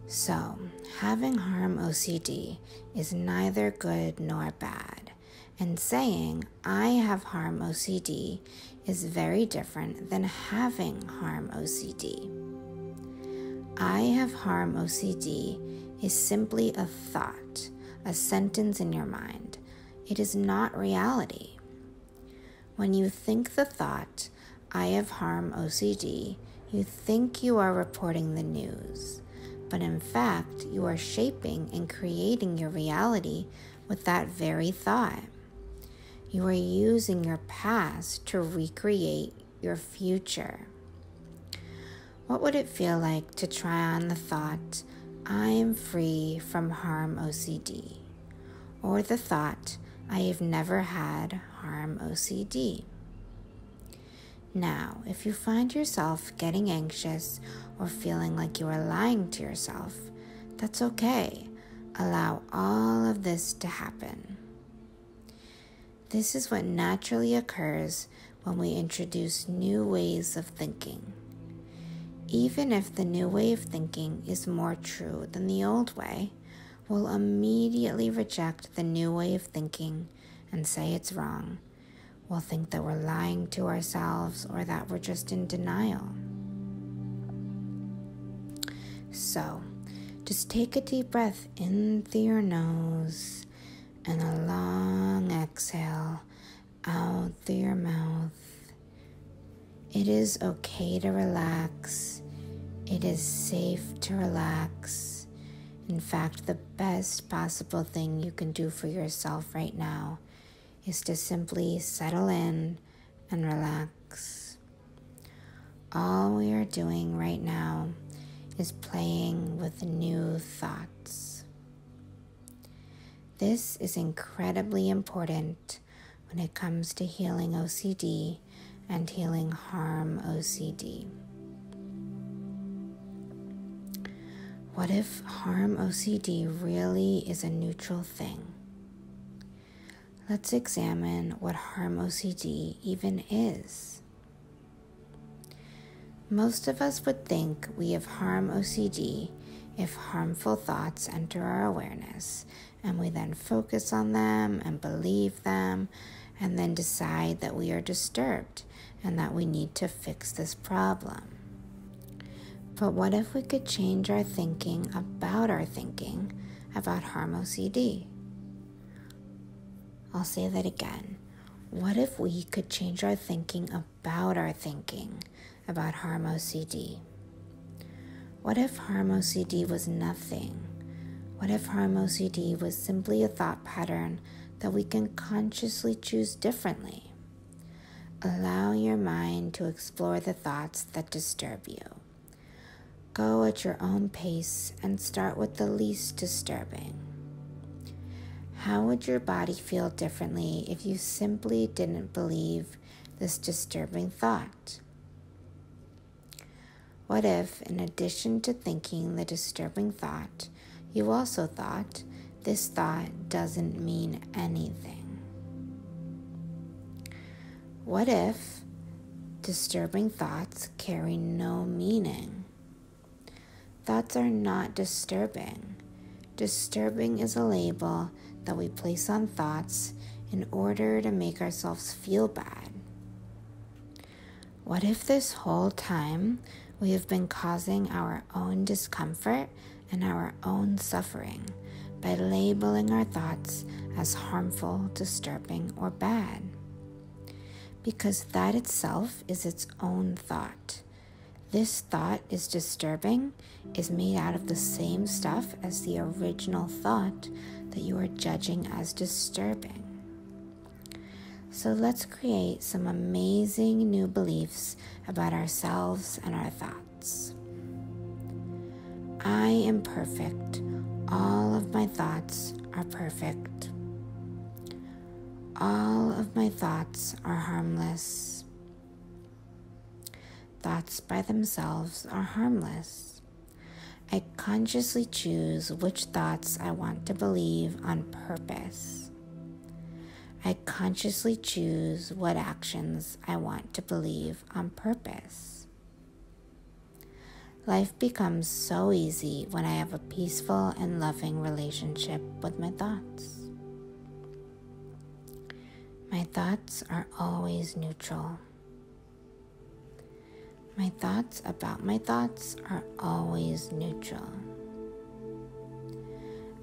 So, having harm O C D is neither good nor bad, and saying I have harm O C D is very different than having harm O C D. I have harm O C D is simply a thought, a sentence in your mind. It is not reality. When you think the thought, I have harm O C D, you think you are reporting the news, but in fact, you are shaping and creating your reality with that very thought. You are using your past to recreate your future. What would it feel like to try on the thought, I am free from harm O C D, or the thought, I have never had harm O C D? Now, if you find yourself getting anxious or feeling like you are lying to yourself, that's okay. Allow all of this to happen. This is what naturally occurs when we introduce new ways of thinking. Even if the new way of thinking is more true than the old way, we'll immediately reject the new way of thinking and say it's wrong. We'll think that we're lying to ourselves or that we're just in denial. So, just take a deep breath in through your nose and a long exhale out through your mouth. It is okay to relax. It is safe to relax. In fact, the best possible thing you can do for yourself right now is to simply settle in and relax. All we are doing right now is playing with new thoughts. This is incredibly important when it comes to healing O C D and healing harm O C D. What if harm O C D really is a neutral thing? Let's examine what harm O C D even is. Most of us would think we have harm O C D if harmful thoughts enter our awareness, and we then focus on them and believe them, and then decide that we are disturbed and that we need to fix this problem. But what if we could change our thinking about our thinking about harm O C D? I'll say that again. What if we could change our thinking about our thinking about harm O C D? What if harm O C D was nothing? What if harm O C D was simply a thought pattern that we can consciously choose differently? Allow your mind to explore the thoughts that disturb you. Go at your own pace and start with the least disturbing. How would your body feel differently if you simply didn't believe this disturbing thought? What if, in addition to thinking the disturbing thought, you also thought, this thought doesn't mean anything? What if disturbing thoughts carry no meaning? Thoughts are not disturbing. Disturbing is a label that we place on thoughts in order to make ourselves feel bad. What if this whole time we have been causing our own discomfort and our own suffering by labeling our thoughts as harmful, disturbing, or bad? Because that itself is its own thought. This thought is disturbing, is made out of the same stuff as the original thought that you are judging as disturbing. So let's create some amazing new beliefs about ourselves and our thoughts. I am perfect. All of my thoughts are perfect. All of my thoughts are harmless. Thoughts by themselves are harmless. I consciously choose which thoughts I want to believe on purpose. I consciously choose what actions I want to believe on purpose. Life becomes so easy when I have a peaceful and loving relationship with my thoughts. My thoughts are always neutral. My thoughts about my thoughts are always neutral.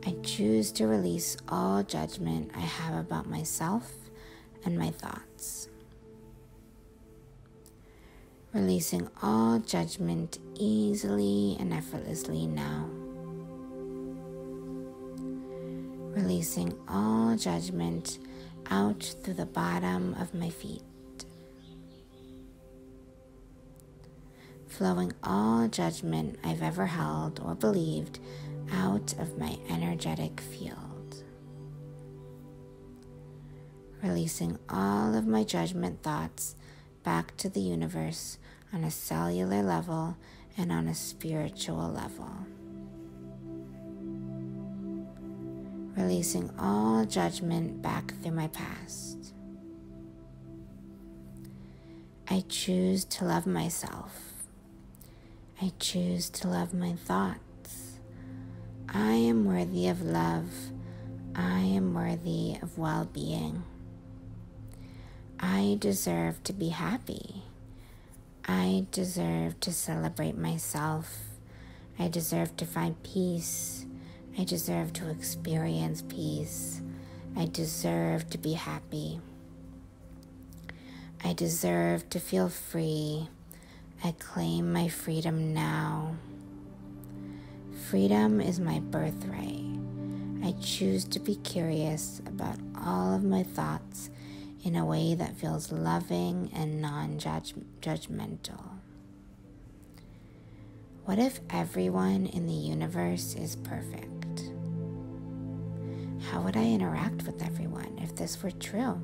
I choose to release all judgment I have about myself and my thoughts. Releasing all judgment easily and effortlessly now. Releasing all judgment out through the bottom of my feet. Flowing all judgment I've ever held or believed out of my energetic field. Releasing all of my judgment thoughts back to the universe on a cellular level and on a spiritual level. Releasing all judgment back through my past. I choose to love myself. I choose to love my thoughts. I am worthy of love. I am worthy of well-being. I deserve to be happy. I deserve to celebrate myself. I deserve to find peace. I deserve to experience peace. I deserve to be happy. I deserve to feel free. I claim my freedom now. Freedom is my birthright. I choose to be curious about all of my thoughts in a way that feels loving and non-judgmental. What if everyone in the universe is perfect? How would I interact with everyone if this were true?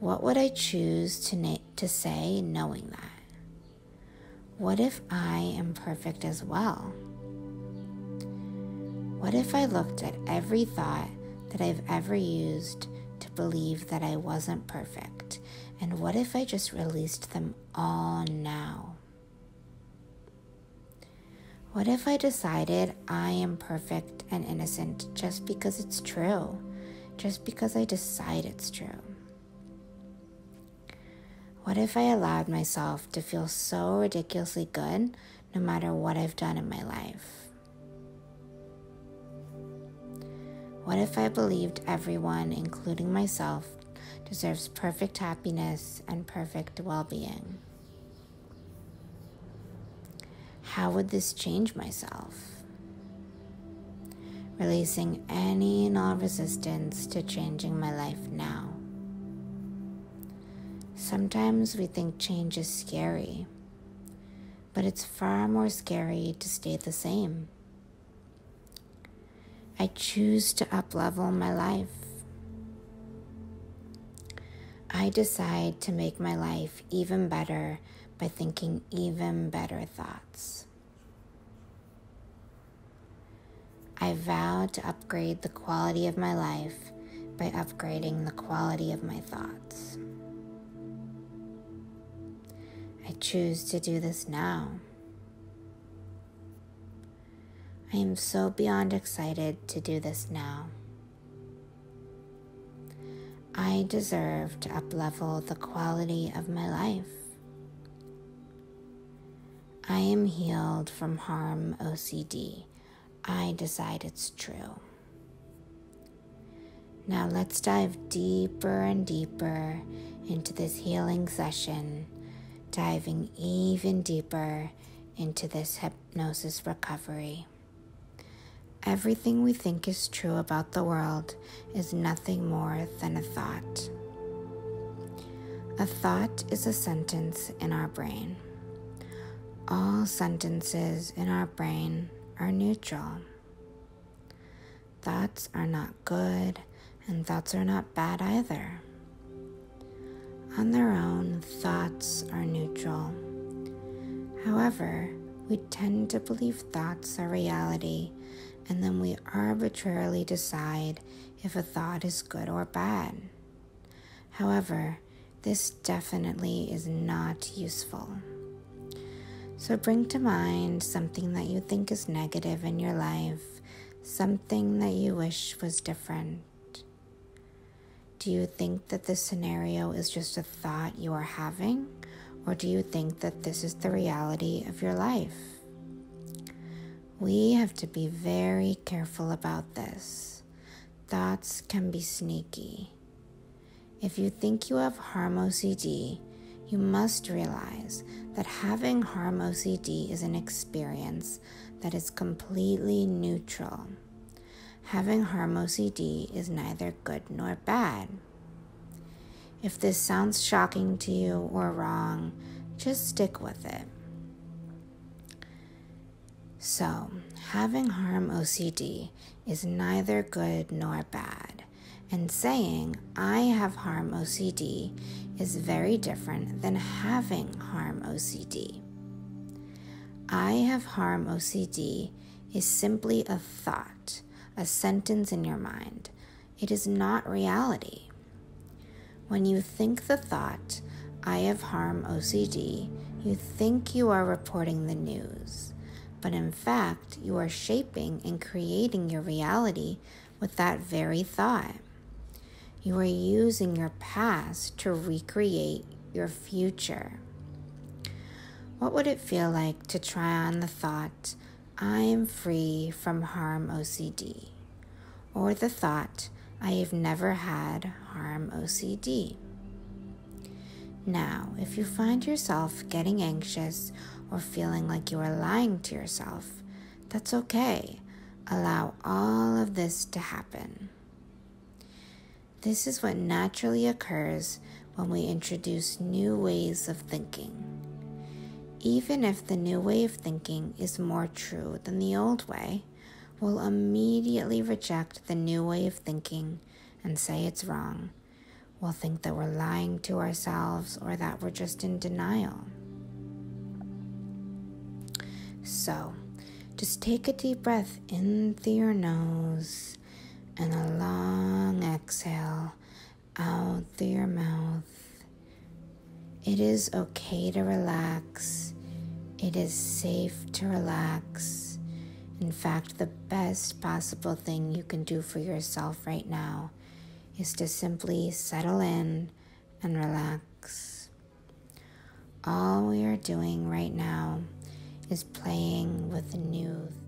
What would I choose to, na- to say knowing that? What if I am perfect as well? What if I looked at every thought that I've ever used to believe that I wasn't perfect? And what if I just released them all now? What if I decided I am perfect and innocent just because it's true, just because I decide it's true? What if I allowed myself to feel so ridiculously good no matter what I've done in my life? What if I believed everyone, including myself, deserves perfect happiness and perfect well-being? How would this change myself? Releasing any and all resistance to changing my life now. Sometimes we think change is scary, but it's far more scary to stay the same. I choose to up-level my life. I decide to make my life even better by thinking even better thoughts. I vow to upgrade the quality of my life by upgrading the quality of my thoughts. I choose to do this now. I am so beyond excited to do this now. I deserve to up-level the quality of my life. I am healed from harm O C D. I decide it's true. Now let's dive deeper and deeper into this healing session, diving even deeper into this hypnosis recovery. Everything we think is true about the world is nothing more than a thought. A thought is a sentence in our brain. All sentences in our brain are neutral. Thoughts are not good, and thoughts are not bad either. On their own, thoughts are neutral. However, we tend to believe thoughts are reality, and then we arbitrarily decide if a thought is good or bad. However, this definitely is not useful. So bring to mind something that you think is negative in your life, something that you wish was different. Do you think that this scenario is just a thought you are having, or do you think that this is the reality of your life? We have to be very careful about this. Thoughts can be sneaky. If you think you have harm O C D, you must realize that having harm O C D is an experience that is completely neutral. Having harm O C D is neither good nor bad. If this sounds shocking to you or wrong, just stick with it. So, having harm O C D is neither good nor bad, and saying, I have harm O C D is very different than having harm O C D. I have harm O C D is simply a thought, a sentence in your mind. It is not reality. When you think the thought, I have harm O C D, you think you are reporting the news, but in fact, you are shaping and creating your reality with that very thought. You are using your past to recreate your future. What would it feel like to try on the thought, I am free from harm O C D, or the thought, I have never had harm O C D. Now, if you find yourself getting anxious or feeling like you are lying to yourself, that's okay. Allow all of this to happen. This is what naturally occurs when we introduce new ways of thinking. Even if the new way of thinking is more true than the old way, we'll immediately reject the new way of thinking and say it's wrong. We'll think that we're lying to ourselves or that we're just in denial. So, just take a deep breath in through your nose and a long exhale out through your mouth. It is okay to relax. It is safe to relax. In fact, the best possible thing you can do for yourself right now is to simply settle in and relax. All we are doing right now is playing with new thoughts.